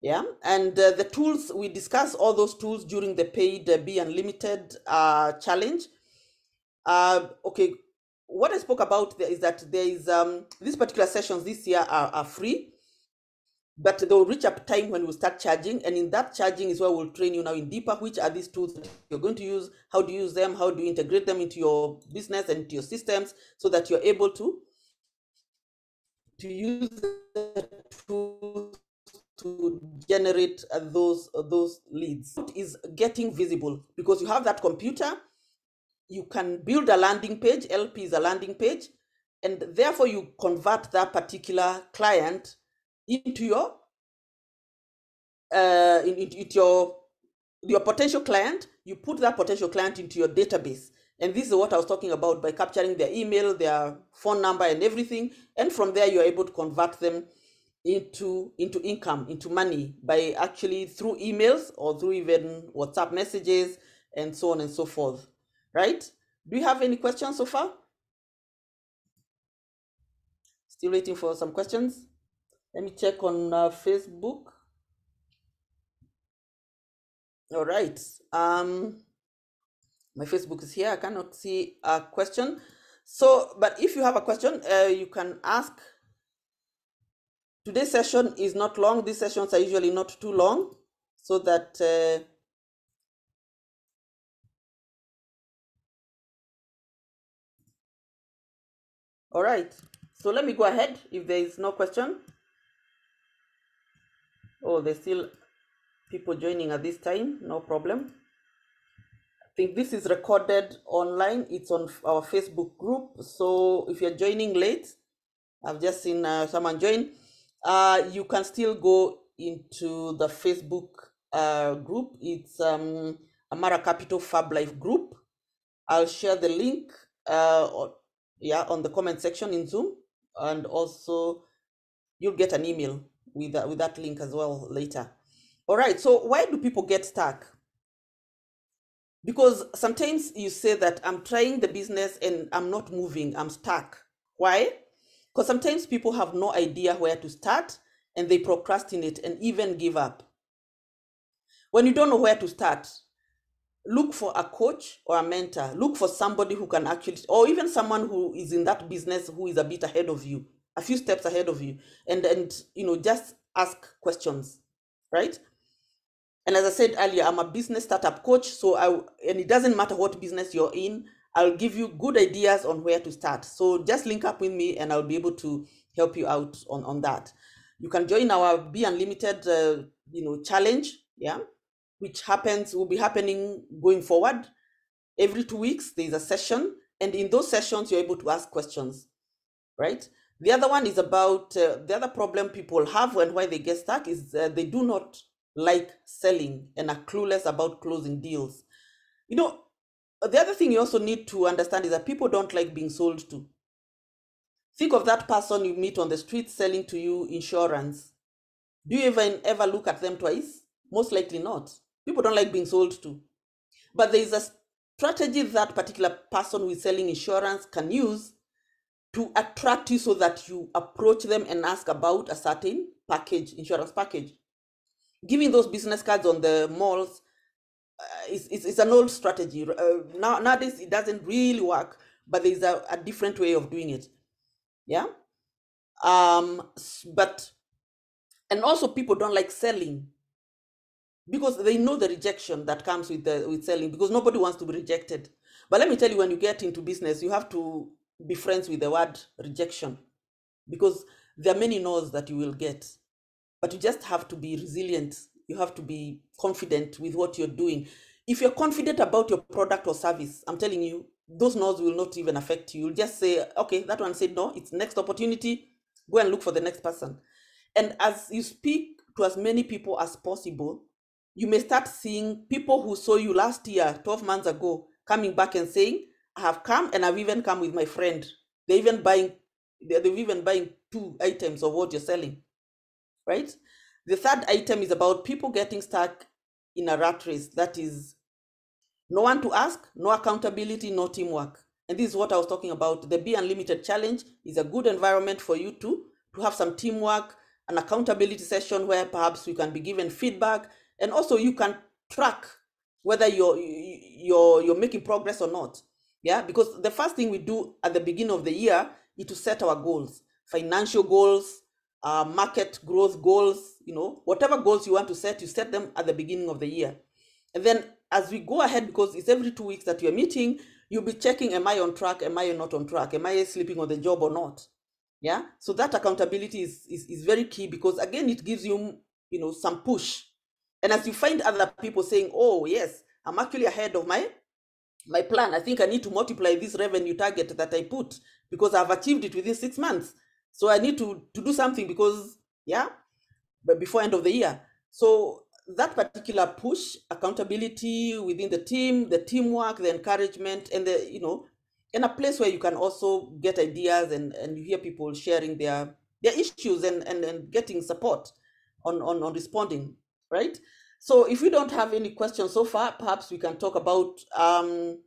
Yeah, and uh, the tools, we discussed all those tools during the paid uh, Be Unlimited uh, challenge. Uh, okay, what I spoke about there is that there is um, these particular sessions this year are, are free, but they'll reach a time when we'll start charging, and in that charging is where we'll train you now in deeper, which are these tools that you're going to use, how do you use them, how do you integrate them into your business and into your systems, so that you're able to to use the tools to generate those those leads. It is getting visible, because you have that computer, you can build a landing page. L P is a landing page, and therefore you convert that particular client into your uh into, into your your potential client. You put that potential client into your database. And this is what I was talking about by capturing their email, their phone number and everything. And from there, you're able to convert them into, into income, into money by actually through emails or through even WhatsApp messages and so on and so forth. Right? Do you have any questions so far? Still waiting for some questions. Let me check on uh, Facebook. All right. Um, My Facebook is here. I cannot see a question. So, but if you have a question, uh, you can ask. Today's session is not long. These sessions are usually not too long, so that uh, all right. So let me go ahead. If there is no question, oh, there's still people joining at this time. No problem. think this is recorded online. It's on our Facebook group. So if you're joining late, I've just seen uh, someone join. Uh, you can still go into the Facebook uh, group. It's um, Amara Capital Fab Life group. I'll share the link uh, or, yeah, on the comment section in Zoom. And also you'll get an email with that, with that link as well later. All right, so why do people get stuck? Because sometimes you say that I'm trying the business and I'm not moving, I'm stuck. Why? Because sometimes people have no idea where to start and they procrastinate and even give up. When you don't know where to start, look for a coach or a mentor. Look for somebody who can actually, or even someone who is in that business who is a bit ahead of you, a few steps ahead of you. And, and you know, just ask questions, right? And as I said earlier, I'm a business startup coach. So I, and it doesn't matter what business you're in, I'll give you good ideas on where to start. So just link up with me and I'll be able to help you out on, on that. You can join our Be Unlimited, uh, you know, challenge. Yeah. Which happens will be happening going forward. Every two weeks, there's a session. And in those sessions, you're able to ask questions, right? The other one is about uh, the other problem people have and why they get stuck is uh, they do not like selling and are clueless about closing deals. You know, the other thing you also need to understand is that people don't like being sold to. Think of that person you meet on the street selling to you insurance. Do you even ever look at them twice? Most likely not. People don't like being sold to. But there is a strategy that particular person who is selling insurance can use to attract you so that you approach them and ask about a certain package, insurance package. Giving those business cards on the malls uh, is, is, is an old strategy. Uh, now, nowadays, it doesn't really work, but there's a, a different way of doing it. Yeah. Um, but, and also people don't like selling, because they know the rejection that comes with the, with selling, because nobody wants to be rejected. But let me tell you, when you get into business, you have to be friends with the word rejection, because there are many no's that you will get, but you just have to be resilient. You have to be confident with what you're doing. If you're confident about your product or service, I'm telling you, those no's will not even affect you. You'll just say, okay, that one said no, it's next opportunity. Go and look for the next person. And as you speak to as many people as possible, you may start seeing people who saw you last year, twelve months ago, coming back and saying, I have come and I've even come with my friend. They're even buying, they're even buying two items of what you're selling, right? The third item is about people getting stuck in a rat race. That is no one to ask, no accountability, no teamwork. And this is what I was talking about. The Be Unlimited Challenge is a good environment for you to, to have some teamwork, an accountability session where perhaps you can be given feedback. And also you can track whether you're, you're, you're making progress or not. Yeah, because the first thing we do at the beginning of the year is to set our goals, financial goals, uh, market growth goals, you know, whatever goals you want to set, you set them at the beginning of the year. And then as we go ahead, because it's every two weeks that you're meeting, you'll be checking, am I on track? Am I not on track? Am I sleeping on the job or not? Yeah, so that accountability is, is, is very key, because again, it gives you, you know, some push. And as you find other people saying, oh, yes, I'm actually ahead of my, my plan. I think I need to multiply this revenue target that I put, because I've achieved it within six months. So I need to, to do something, because, yeah, but before end of the year. So that particular push, accountability within the team, the teamwork, the encouragement, and the, you know, in a place where you can also get ideas and, and you hear people sharing their, their issues and, and, and getting support on, on, on responding. Right? So if you don't have any questions so far, perhaps we can talk about, um,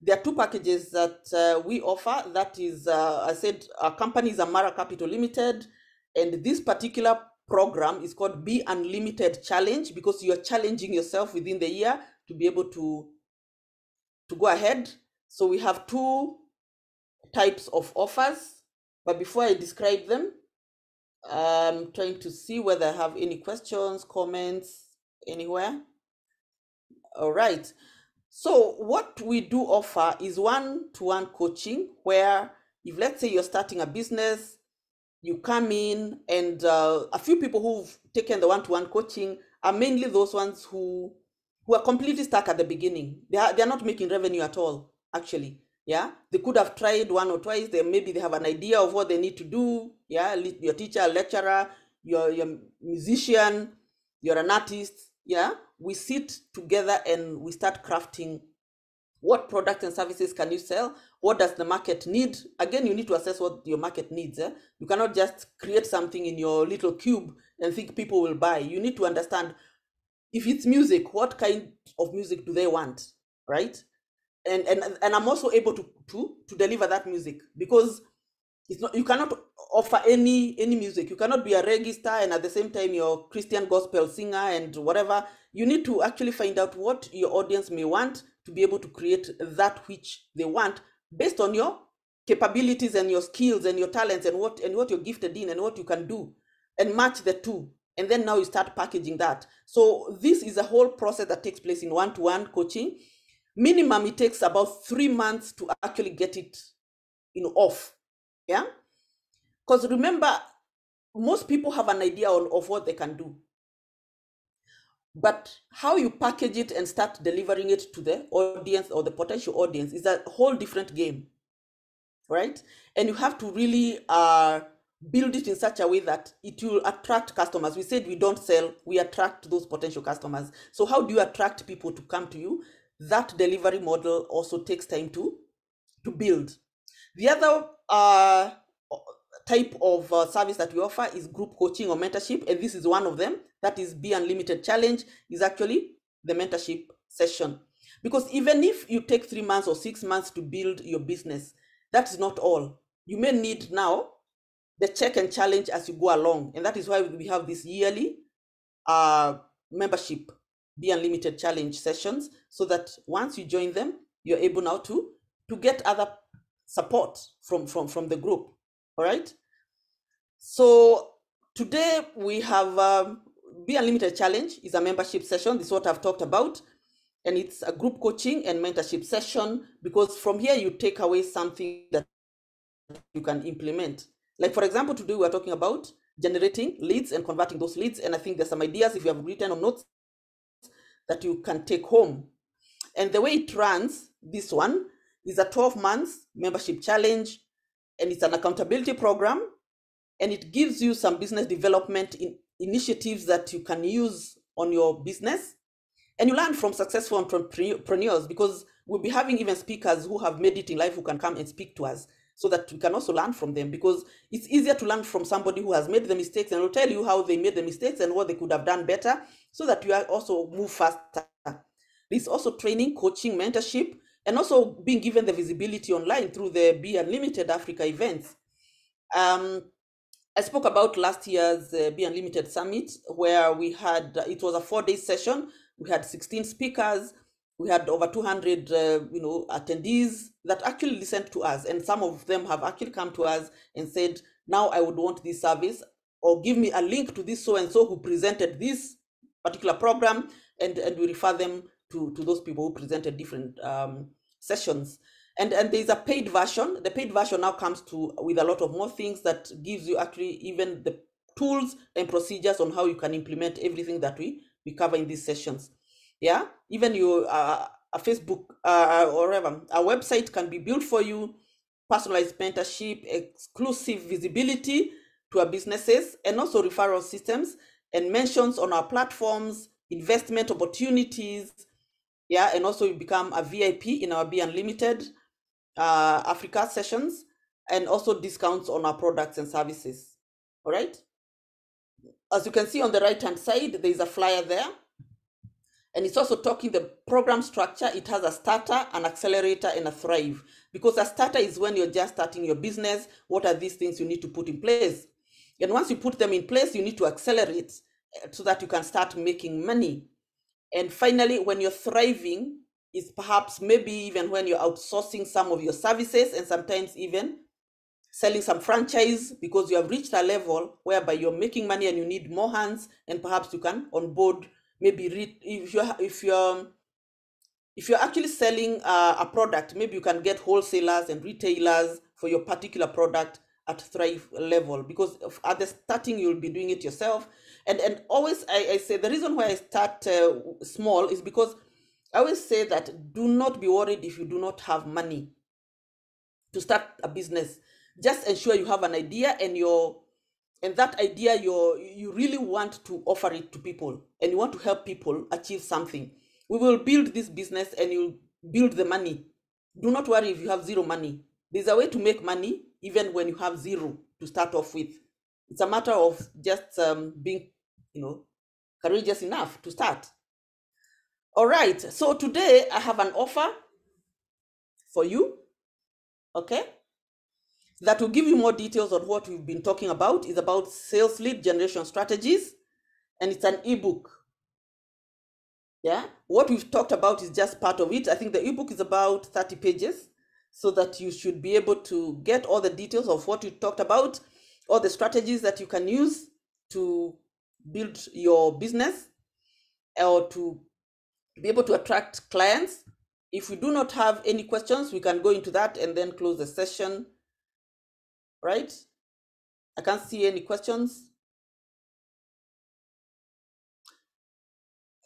there are two packages that uh, we offer. That is, uh, I said, our company is Amara Capital Limited. And this particular program is called Be Unlimited Challenge, because you are challenging yourself within the year to be able to, to go ahead. So we have two types of offers, but before I describe them, I'm trying to see whether I have any questions, comments anywhere. All right. So what we do offer is one-to-one coaching, where if let's say you're starting a business, you come in and uh, a few people who've taken the one-to-one coaching are mainly those ones who who are completely stuck at the beginning. They are, they are not making revenue at all, actually. Yeah, they could have tried one or twice. They maybe they have an idea of what they need to do. Yeah, your teacher, lecturer, you're, you're a musician, you're an artist. Yeah, we sit together and we start crafting what products and services can you sell? What does the market need? Again, you need to assess what your market needs. Eh? You cannot just create something in your little cube and think people will buy. You need to understand if it's music, what kind of music do they want, right? And and, and I'm also able to, to, to deliver that music, because it's not, you cannot offer any, any music. You cannot be a reggae star and at the same time you're a Christian gospel singer and whatever. You need to actually find out what your audience may want to be able to create that which they want based on your capabilities and your skills and your talents and what and what you're gifted in and what you can do, and match the two. And then now you start packaging that. So this is a whole process that takes place in one-to-one coaching. Minimum, it takes about three months to actually get it, you know, off. Yeah, because remember, most people have an idea on, of what they can do. But how you package it and start delivering it to the audience or the potential audience is a whole different game, right? And you have to really uh, build it in such a way that it will attract customers. We said we don't sell, we attract those potential customers. So how do you attract people to come to you? That delivery model also takes time to, to build. The other uh, type of uh, service that we offer is group coaching or mentorship, and this is one of them. That is Be Unlimited Challenge, is actually the mentorship session. Because even if you take three months or six months to build your business, that is not all. You may need now the check and challenge as you go along. And that is why we have this yearly uh, membership, Be Unlimited Challenge sessions, so that once you join them, you're able now to, to get other support from, from, from the group, all right? So today we have, um, Be Unlimited Challenge is a membership session. This is what I've talked about. And it's a group coaching and mentorship session, because from here you take away something that you can implement. Like, for example, today we're talking about generating leads and converting those leads. And I think there's some ideas, if you have written or notes, that you can take home. And the way it runs, this one, is a twelve months membership challenge, and it's an accountability program. And it gives you some business development in initiatives that you can use on your business, and you learn from successful entrepreneurs, because we'll be having even speakers who have made it in life who can come and speak to us, so that we can also learn from them, because it's easier to learn from somebody who has made the mistakes and will tell you how they made the mistakes and what they could have done better, so that you also move faster. There's also training, coaching, mentorship, and also being given the visibility online through the Be Unlimited Africa events. Um, I spoke about last year's uh, Be Unlimited Summit, where we had, uh, it was a four-day session. We had sixteen speakers. We had over two hundred, uh, you know, attendees that actually listened to us. And some of them have actually come to us and said, now I would want this service, or give me a link to this so-and-so who presented this particular program. And, and we refer them to, to those people who presented different um, sessions. And, and there's a paid version. The paid version now comes to with a lot of more things that gives you actually even the tools and procedures on how you can implement everything that we, we cover in these sessions. Yeah, even your uh, a Facebook uh, or whatever, a website can be built for you, personalized mentorship, exclusive visibility to our businesses, and also referral systems and mentions on our platforms, investment opportunities. Yeah, and also you become a V I P in our Be Unlimited Uh, Africa sessions, and also discounts on our products and services. All right, as you can see on the right hand side, there is a flyer there, and it's also talking the program structure. It has a starter, an accelerator, and a thrive, because a starter is when you're just starting your business. What are these things you need to put in place? And once you put them in place, you need to accelerate so that you can start making money. And finally, when you're thriving, is perhaps maybe even when you're outsourcing some of your services, and sometimes even selling some franchise, because you have reached a level whereby you're making money and you need more hands, and perhaps you can onboard maybe re if you're if you're if you're actually selling a, a product, maybe you can get wholesalers and retailers for your particular product at Thrive level, because at the starting you'll be doing it yourself. And and always I, I say the reason why I start uh, small is because I always say that do not be worried if you do not have money to start a business. Just ensure you have an idea, and your and that idea you you really want to offer it to people, and you want to help people achieve something. We will build this business and you'll build the money. Do not worry if you have zero money. There's a way to make money even when you have zero to start off with. It's a matter of just um, being, you know, courageous enough to start. All right, so today I have an offer for you, okay? That will give you more details on what we've been talking about. It's about sales lead generation strategies, and it's an ebook. Yeah, what we've talked about is just part of it. I think the ebook is about thirty pages, so that you should be able to get all the details of what you talked about, all the strategies that you can use to build your business or to be able to attract clients. If we do not have any questions, we can go into that and then close the session, right? I can't see any questions.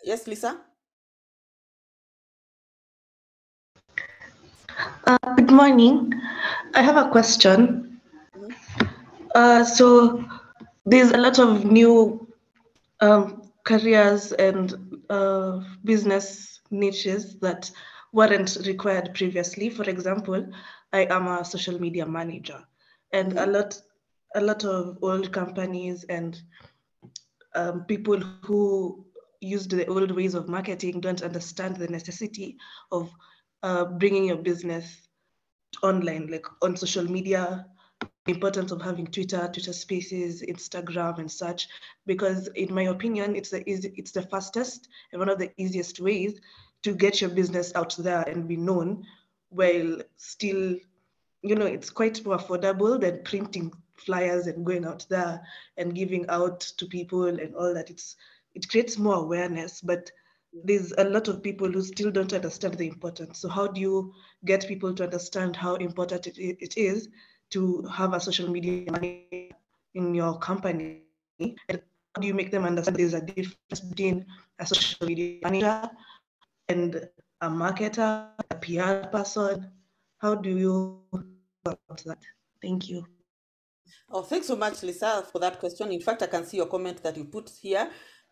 Yes, Lisa. Uh, good morning. I have a question. Mm-hmm. uh, so there's a lot of new um, careers and uh, business niches that weren't required previously. For example, I am a social media manager, and mm-hmm. a lot, a lot of old companies and um, people who used the old ways of marketing don't understand the necessity of uh, bringing your business online, like on social media, the importance of having Twitter, Twitter Spaces, Instagram and such, because in my opinion, it's the, easy, it's the fastest and one of the easiest ways to get your business out there and be known while still, you know, it's quite more affordable than printing flyers and going out there and giving out to people and all that. It's It creates more awareness, but there's a lot of people who still don't understand the importance. So how do you get people to understand how important it, it is to have a social media manager in your company? And how do you make them understand there's a difference between a social media manager and a marketer, a P R person? How do you do about that? Thank you. Oh, thanks so much, Lisa, for that question. In fact, I can see your comment that you put here.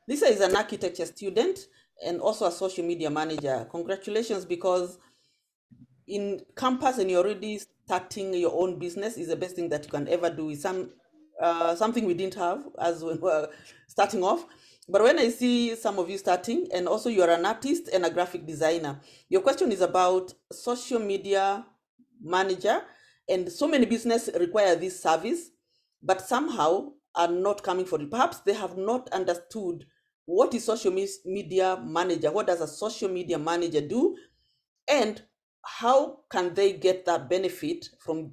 Lisa is an architecture student and also a social media manager. Congratulations, because in campus and you're already starting your own business is the best thing that you can ever do. It's some, uh, something we didn't have as we were starting off. But when I see some of you starting, and also you're an artist and a graphic designer, your question is about social media manager, and so many businesses require this service, but somehow are not coming for it. Perhaps they have not understood what is social media manager, what does a social media manager do, and how can they get that benefit from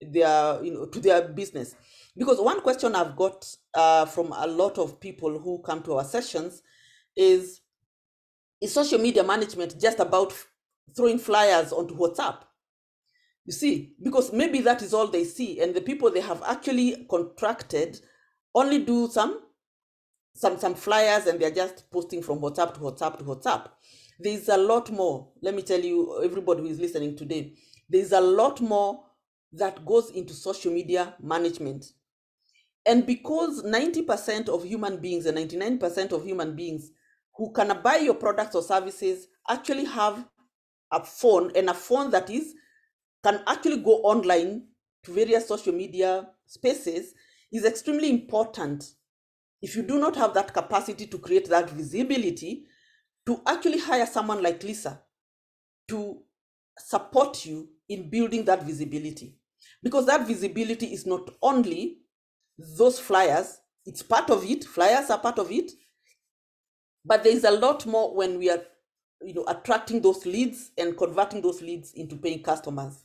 their, you know, to their business? Because one question I've got uh, from a lot of people who come to our sessions is, is social media management just about throwing flyers onto WhatsApp? You see, because maybe that is all they see, and the people they have actually contracted only do some, some, some flyers, and they're just posting from WhatsApp to WhatsApp to WhatsApp. There's a lot more. Let me tell you, everybody who is listening today, there's a lot more that goes into social media management. And because ninety percent of human beings and ninety-nine percent of human beings who can buy your products or services actually have a phone, and a phone that is, can actually go online to various social media spaces, is extremely important. If you do not have that capacity to create that visibility, to actually hire someone like Lisa to support you in building that visibility. Because that visibility is not only those flyers, it's part of it, flyers are part of it, but there's a lot more when we are, you know, attracting those leads and converting those leads into paying customers.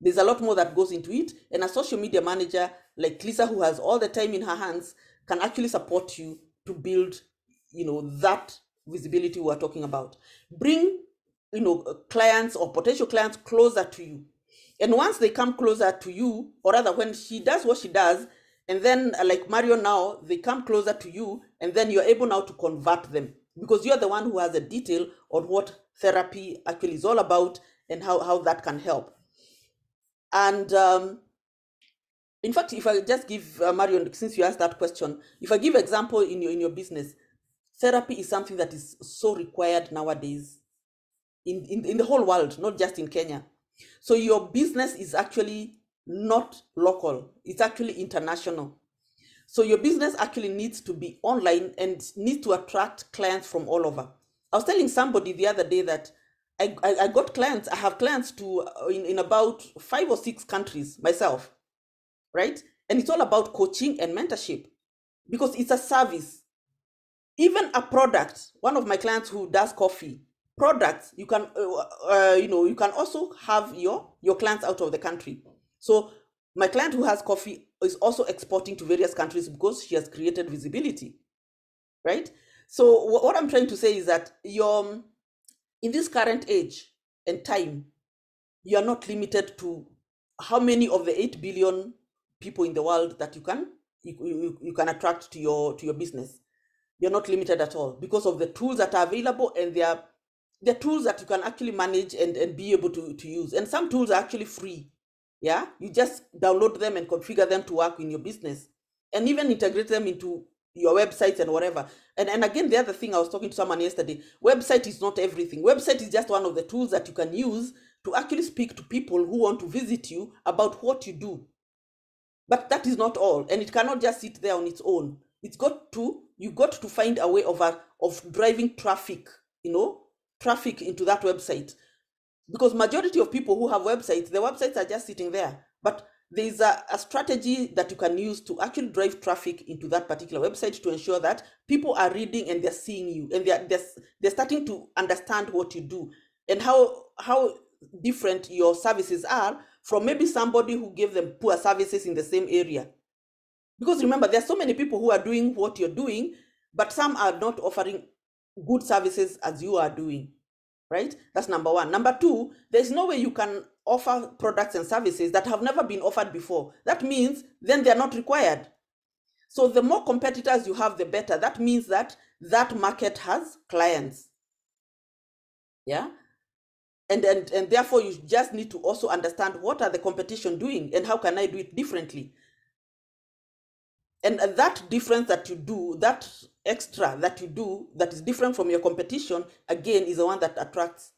There's a lot more that goes into it, and a social media manager like Lisa, who has all the time in her hands, can actually support you to build, you know, that visibility we're talking about. Bring, you know, clients or potential clients closer to you. And once they come closer to you, or rather when she does what she does, and then uh, like Mario now, they come closer to you, and then you're able now to convert them, because you're the one who has a detail on what therapy actually is all about and how, how that can help. And um, in fact, if I just give uh, Marion, since you asked that question, if I give example in your, in your business, therapy is something that is so required nowadays in, in, in the whole world, not just in Kenya. So your business is actually not local, it's actually international. So your business actually needs to be online and needs to attract clients from all over. I was telling somebody the other day that I, I, I got clients, I have clients to in, in about five or six countries myself, right? And it's all about coaching and mentorship, because it's a service. Even a product, one of my clients who does coffee, products, you can, uh, uh, you know, you can also have your, your clients out of the country. So my client who has coffee is also exporting to various countries because she has created visibility, right? So what I'm trying to say is that you're, in this current age and time, you are not limited to how many of the eight billion people in the world that you can, you, you, you can attract to your, to your business. You're not limited at all because of the tools that are available, and they are the tools that you can actually manage and, and be able to, to use. And some tools are actually free. Yeah, you just download them and configure them to work in your business, and even integrate them into your websites and whatever. And, and again, the other thing, I was talking to someone yesterday, website is not everything. Website is just one of the tools that you can use to actually speak to people who want to visit you about what you do. But that is not all. And it cannot just sit there on its own. It's got to, you got to find a way of, a, of driving traffic, you know, traffic into that website. Because majority of people who have websites, their websites are just sitting there. But there's a, a strategy that you can use to actually drive traffic into that particular website to ensure that people are reading and they're seeing you, and they're, they're, they're starting to understand what you do and how, how different your services are from maybe somebody who gave them poor services in the same area. Because remember, there are so many people who are doing what you're doing, but some are not offering good services as you are doing, right? That's number one. Number two, there's no way you can offer products and services that have never been offered before. That means then they're not required. So the more competitors you have, the better. That means that that market has clients. Yeah. And, and, and therefore you just need to also understand what are the competition doing and how can I do it differently? And that difference that you do, that extra that you do that is different from your competition, again, is the one that attracts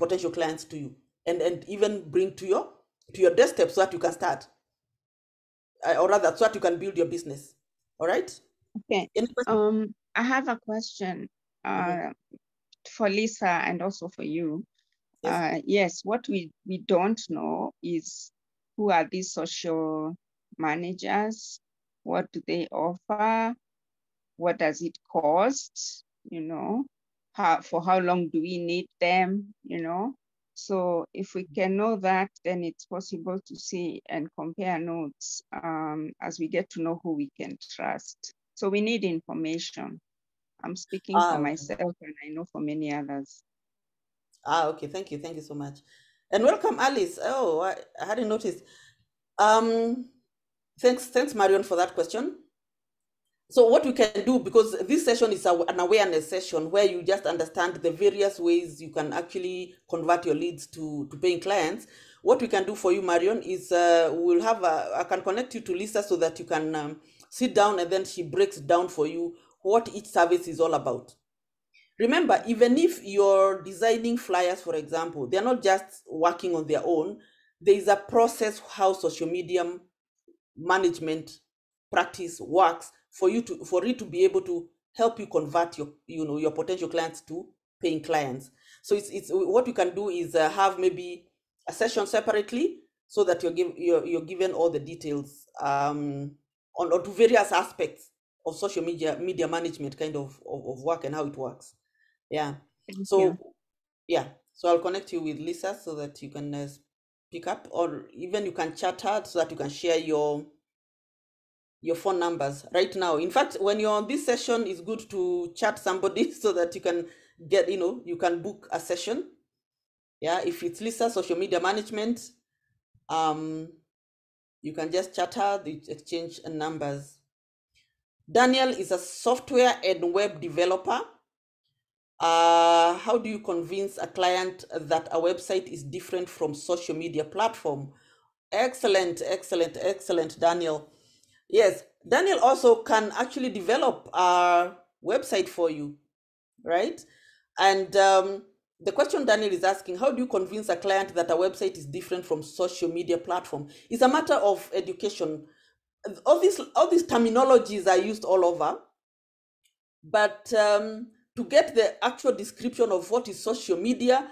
potential clients to you and, and even bring to your, to your doorstep so that you can start, uh, or rather so that you can build your business. All right? Okay. Um, I have a question uh, mm-hmm. for Lisa and also for you. Yes, uh, yes what we, we don't know is who are these social managers? What do they offer? What does it cost? You know, how, for how long do we need them? You know, so if we can know that, then it's possible to see and compare notes um, as we get to know who we can trust. So we need information. I'm speaking ah, for okay. myself, and I know for many others. Ah, okay. Thank you. Thank you so much. And welcome, Alice. Oh, I, I hadn't noticed. Um, Thanks, thanks, Marion, for that question. So what we can do, because this session is a, an awareness session where you just understand the various ways you can actually convert your leads to, to paying clients. What we can do for you, Marion, is uh, we'll have a, I can connect you to Lisa so that you can um, sit down and then she breaks down for you what each service is all about. Remember, even if you're designing flyers, for example, they're not just working on their own. There is a process how social media management practice works for you to for it to be able to help you convert your you know your potential clients to paying clients. So it's it's what you can do is uh, have maybe a session separately so that you're give you're, you're given all the details um on or to various aspects of social media media management kind of of, of work and how it works. Yeah. Thank so you. yeah so I'll connect you with Lisa so that you can uh, pick up, or even you can chat her so that you can share your your phone numbers right now. In fact, when you're on this session, it's good to chat somebody so that you can get, you know, you can book a session. Yeah, if it's Lisa, social media management, Um, you can just chat her, exchange numbers. Daniel is a software and web developer. Uh, how do you convince a client that a website is different from social media platform? Excellent, excellent, excellent, Daniel. Yes, Daniel also can actually develop a website for you, right? And um, the question Daniel is asking, how do you convince a client that a website is different from social media platform? It's a matter of education. All these, all these terminologies are used all over, but um, to get the actual description of what is social media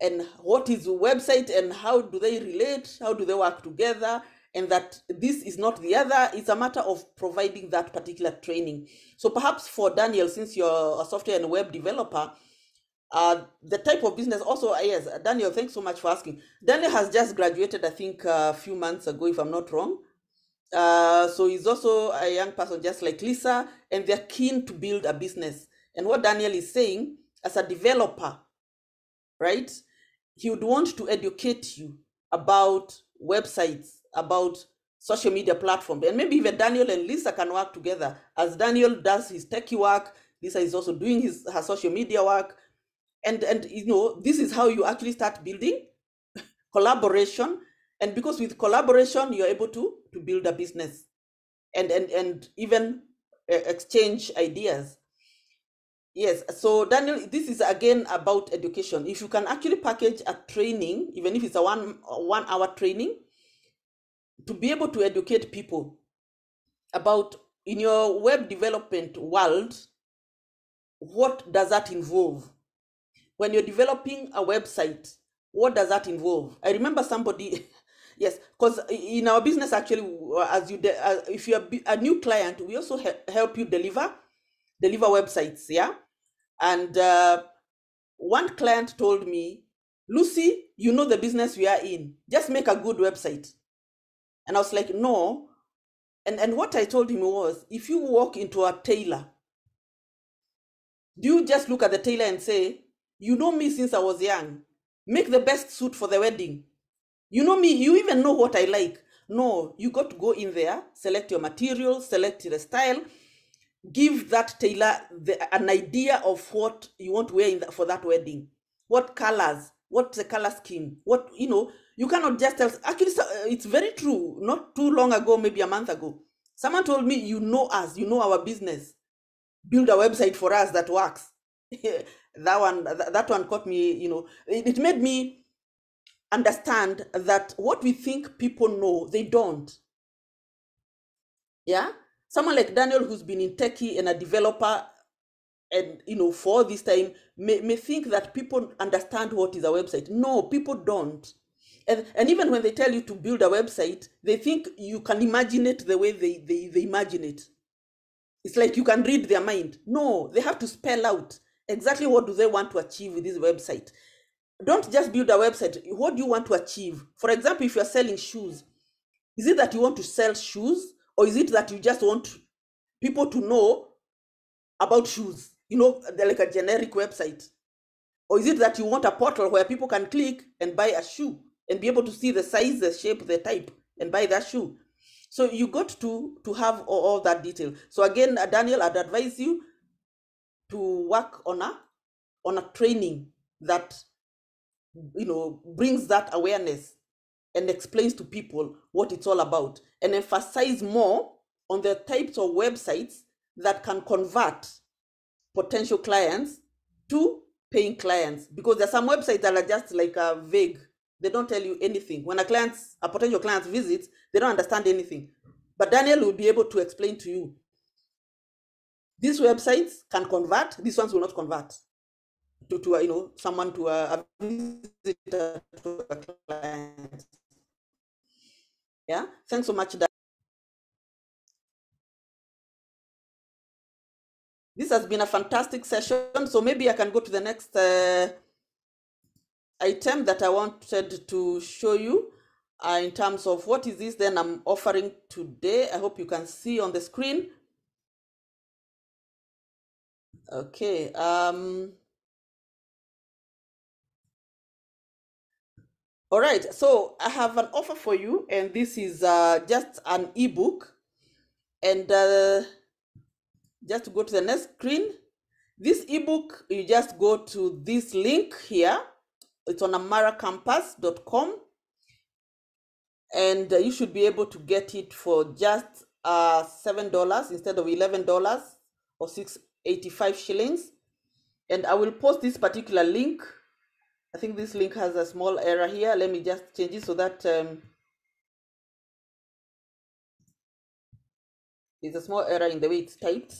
and what is a website and how do they relate, how do they work together, and that this is not the other, it's a matter of providing that particular training. So perhaps for Daniel, since you're a software and web developer, uh, the type of business also, yes, Daniel, thanks so much for asking. Daniel has just graduated, I think a few months ago, if I'm not wrong. Uh, so he's also a young person just like Lisa, and they're keen to build a business. And what Daniel is saying, as a developer, right, he would want to educate you about websites, about social media platforms. And maybe even Daniel and Lisa can work together. As Daniel does his techie work, Lisa is also doing his, her social media work. And, and you know, this is how you actually start building collaboration. And because with collaboration, you're able to, to build a business and, and, and even exchange ideas. Yes, so Daniel, this is again about education. If you can actually package a training, even if it's a one, one hour training, to be able to educate people about, in your web development world, what does that involve? When you're developing a website, what does that involve? I remember somebody, yes, because in our business actually, as you, as if you're a new client, we also help you deliver, deliver websites, yeah? And uh, one client told me, Lucy, you know the business we are in, just make a good website. And I was like, no. And, and what I told him was, if you walk into a tailor, do you just look at the tailor and say, you know me since I was young, make the best suit for the wedding. You know me, you even know what I like. No, you got to go in there, select your material, select the style, give that tailor the, an idea of what you want to wear in the, for that wedding. What colors, what's the color scheme, what, you know, you cannot just tell, actually, it's very true. Not too long ago, maybe a month ago, someone told me, you know us, you know our business, build a website for us that works. That one, that one caught me, you know, it made me understand that what we think people know, they don't. Yeah. Someone like Daniel, who's been in techie and a developer and, you know, for this time may, may think that people understand what is a website. No, people don't. And, and even when they tell you to build a website, they think you can imagine it the way they, they, they imagine it. It's like you can read their mind. No, they have to spell out exactly what do they want to achieve with this website. Don't just build a website. What do you want to achieve? For example, if you're selling shoes, is it that you want to sell shoes, or is it that you just want people to know about shoes? You know, like a generic website. Or is it that you want a portal where people can click and buy a shoe, and be able to see the size, the shape, the type, and buy that shoe? So you got to, to have all, all that detail. So again, Daniel, I'd advise you to work on a, on a training that, you know, brings that awareness and explains to people what it's all about, and emphasize more on the types of websites that can convert potential clients to paying clients, because there are some websites that are just like a vague. They don't tell you anything. When a client, a potential client visits, they don't understand anything. But Daniel will be able to explain to you, these websites can convert, these ones will not convert to, to you know, someone to a, a visitor, to a client. Yeah, thanks so much, Daniel. This has been a fantastic session. So maybe I can go to the next uh, item that I wanted to show you uh, in terms of what is this then I'm offering today. I hope you can see on the screen. Okay. Um, All right, so I have an offer for you, and this is uh, just an ebook. And uh, just to go to the next screen, this ebook, you just go to this link here. It's on amara campus dot com, and you should be able to get it for just uh, seven dollars instead of eleven dollars or six eighty-five shillings. And I will post this particular link. I think this link has a small error here. Let me just change it so that um, there's a small error in the way it's typed.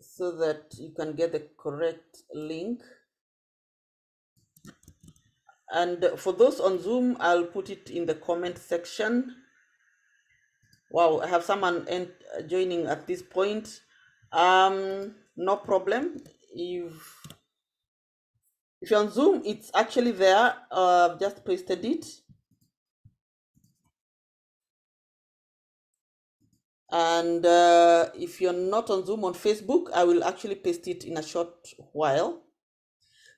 So that you can get the correct link. And for those on Zoom, I'll put it in the comment section. Wow, I have someone joining at this point. Um, no problem. If, if you're on Zoom, it's actually there. Uh, I've just pasted it. And uh, if you're not on Zoom, on Facebook, I will actually paste it in a short while.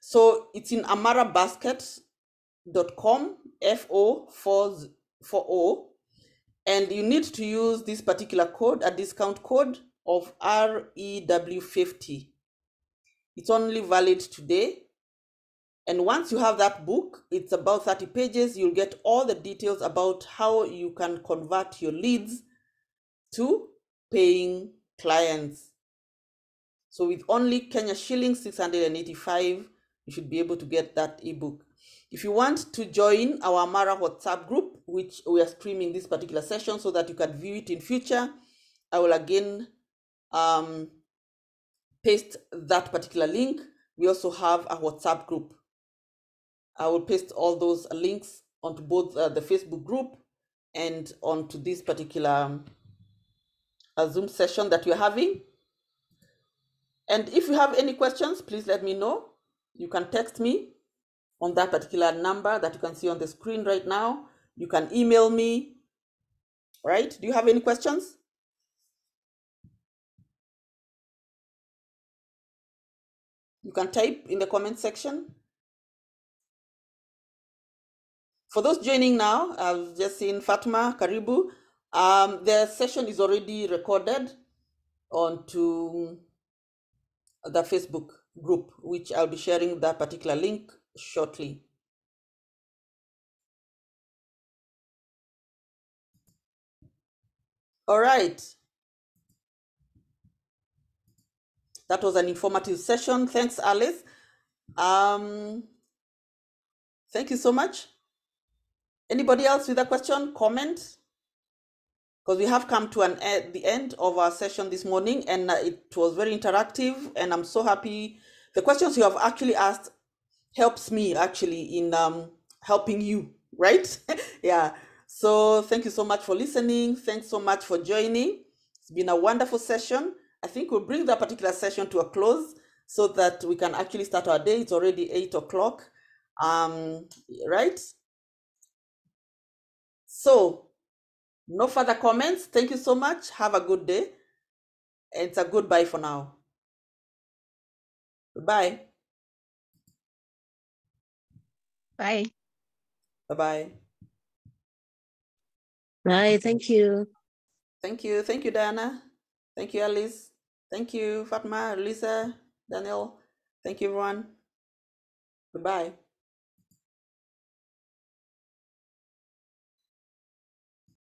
So it's in amara basket dot com, F O four zero, and you need to use this particular code, a discount code of R E W fifty. It's only valid today. And once you have that book, it's about thirty pages. You'll get all the details about how you can convert your leads to paying clients. So with only Kenya shillings six hundred eighty-five, you should be able to get that ebook. If you want to join our Amara WhatsApp group, which we are streaming this particular session so that you can view it in future, I will again um, paste that particular link. We also have a WhatsApp group. I will paste all those links onto both uh, the Facebook group and onto this particular um, a Zoom session that you're having. And if you have any questions, please let me know. You can text me on that particular number that you can see on the screen right now. You can email me. Right? Do you have any questions? You can type in the comment section. For those joining now, I've just seen Fatma, Karibu. Um, the session is already recorded onto the Facebook group, which I'll be sharing that particular link shortly. All right. That was an informative session. Thanks, Alice. Um, thank you so much. Anybody else with a question, comment? Because we have come to an end, the end of our session this morning, and it was very interactive, and I'm so happy. The questions you have actually asked helps me actually in um, helping you, right? Yeah. So thank you so much for listening. Thanks so much for joining. It's been a wonderful session. I think we'll bring that particular session to a close so that we can actually start our day. It's already eight o'clock, um, right? So, no further comments. Thank you so much. Have a good day. It's a goodbye for now. Goodbye. Bye. Bye-bye. Bye. Thank you. Thank you. Thank you, Diana. Thank you, Alice. Thank you, Fatma, Lisa, Daniel. Thank you, everyone. Goodbye.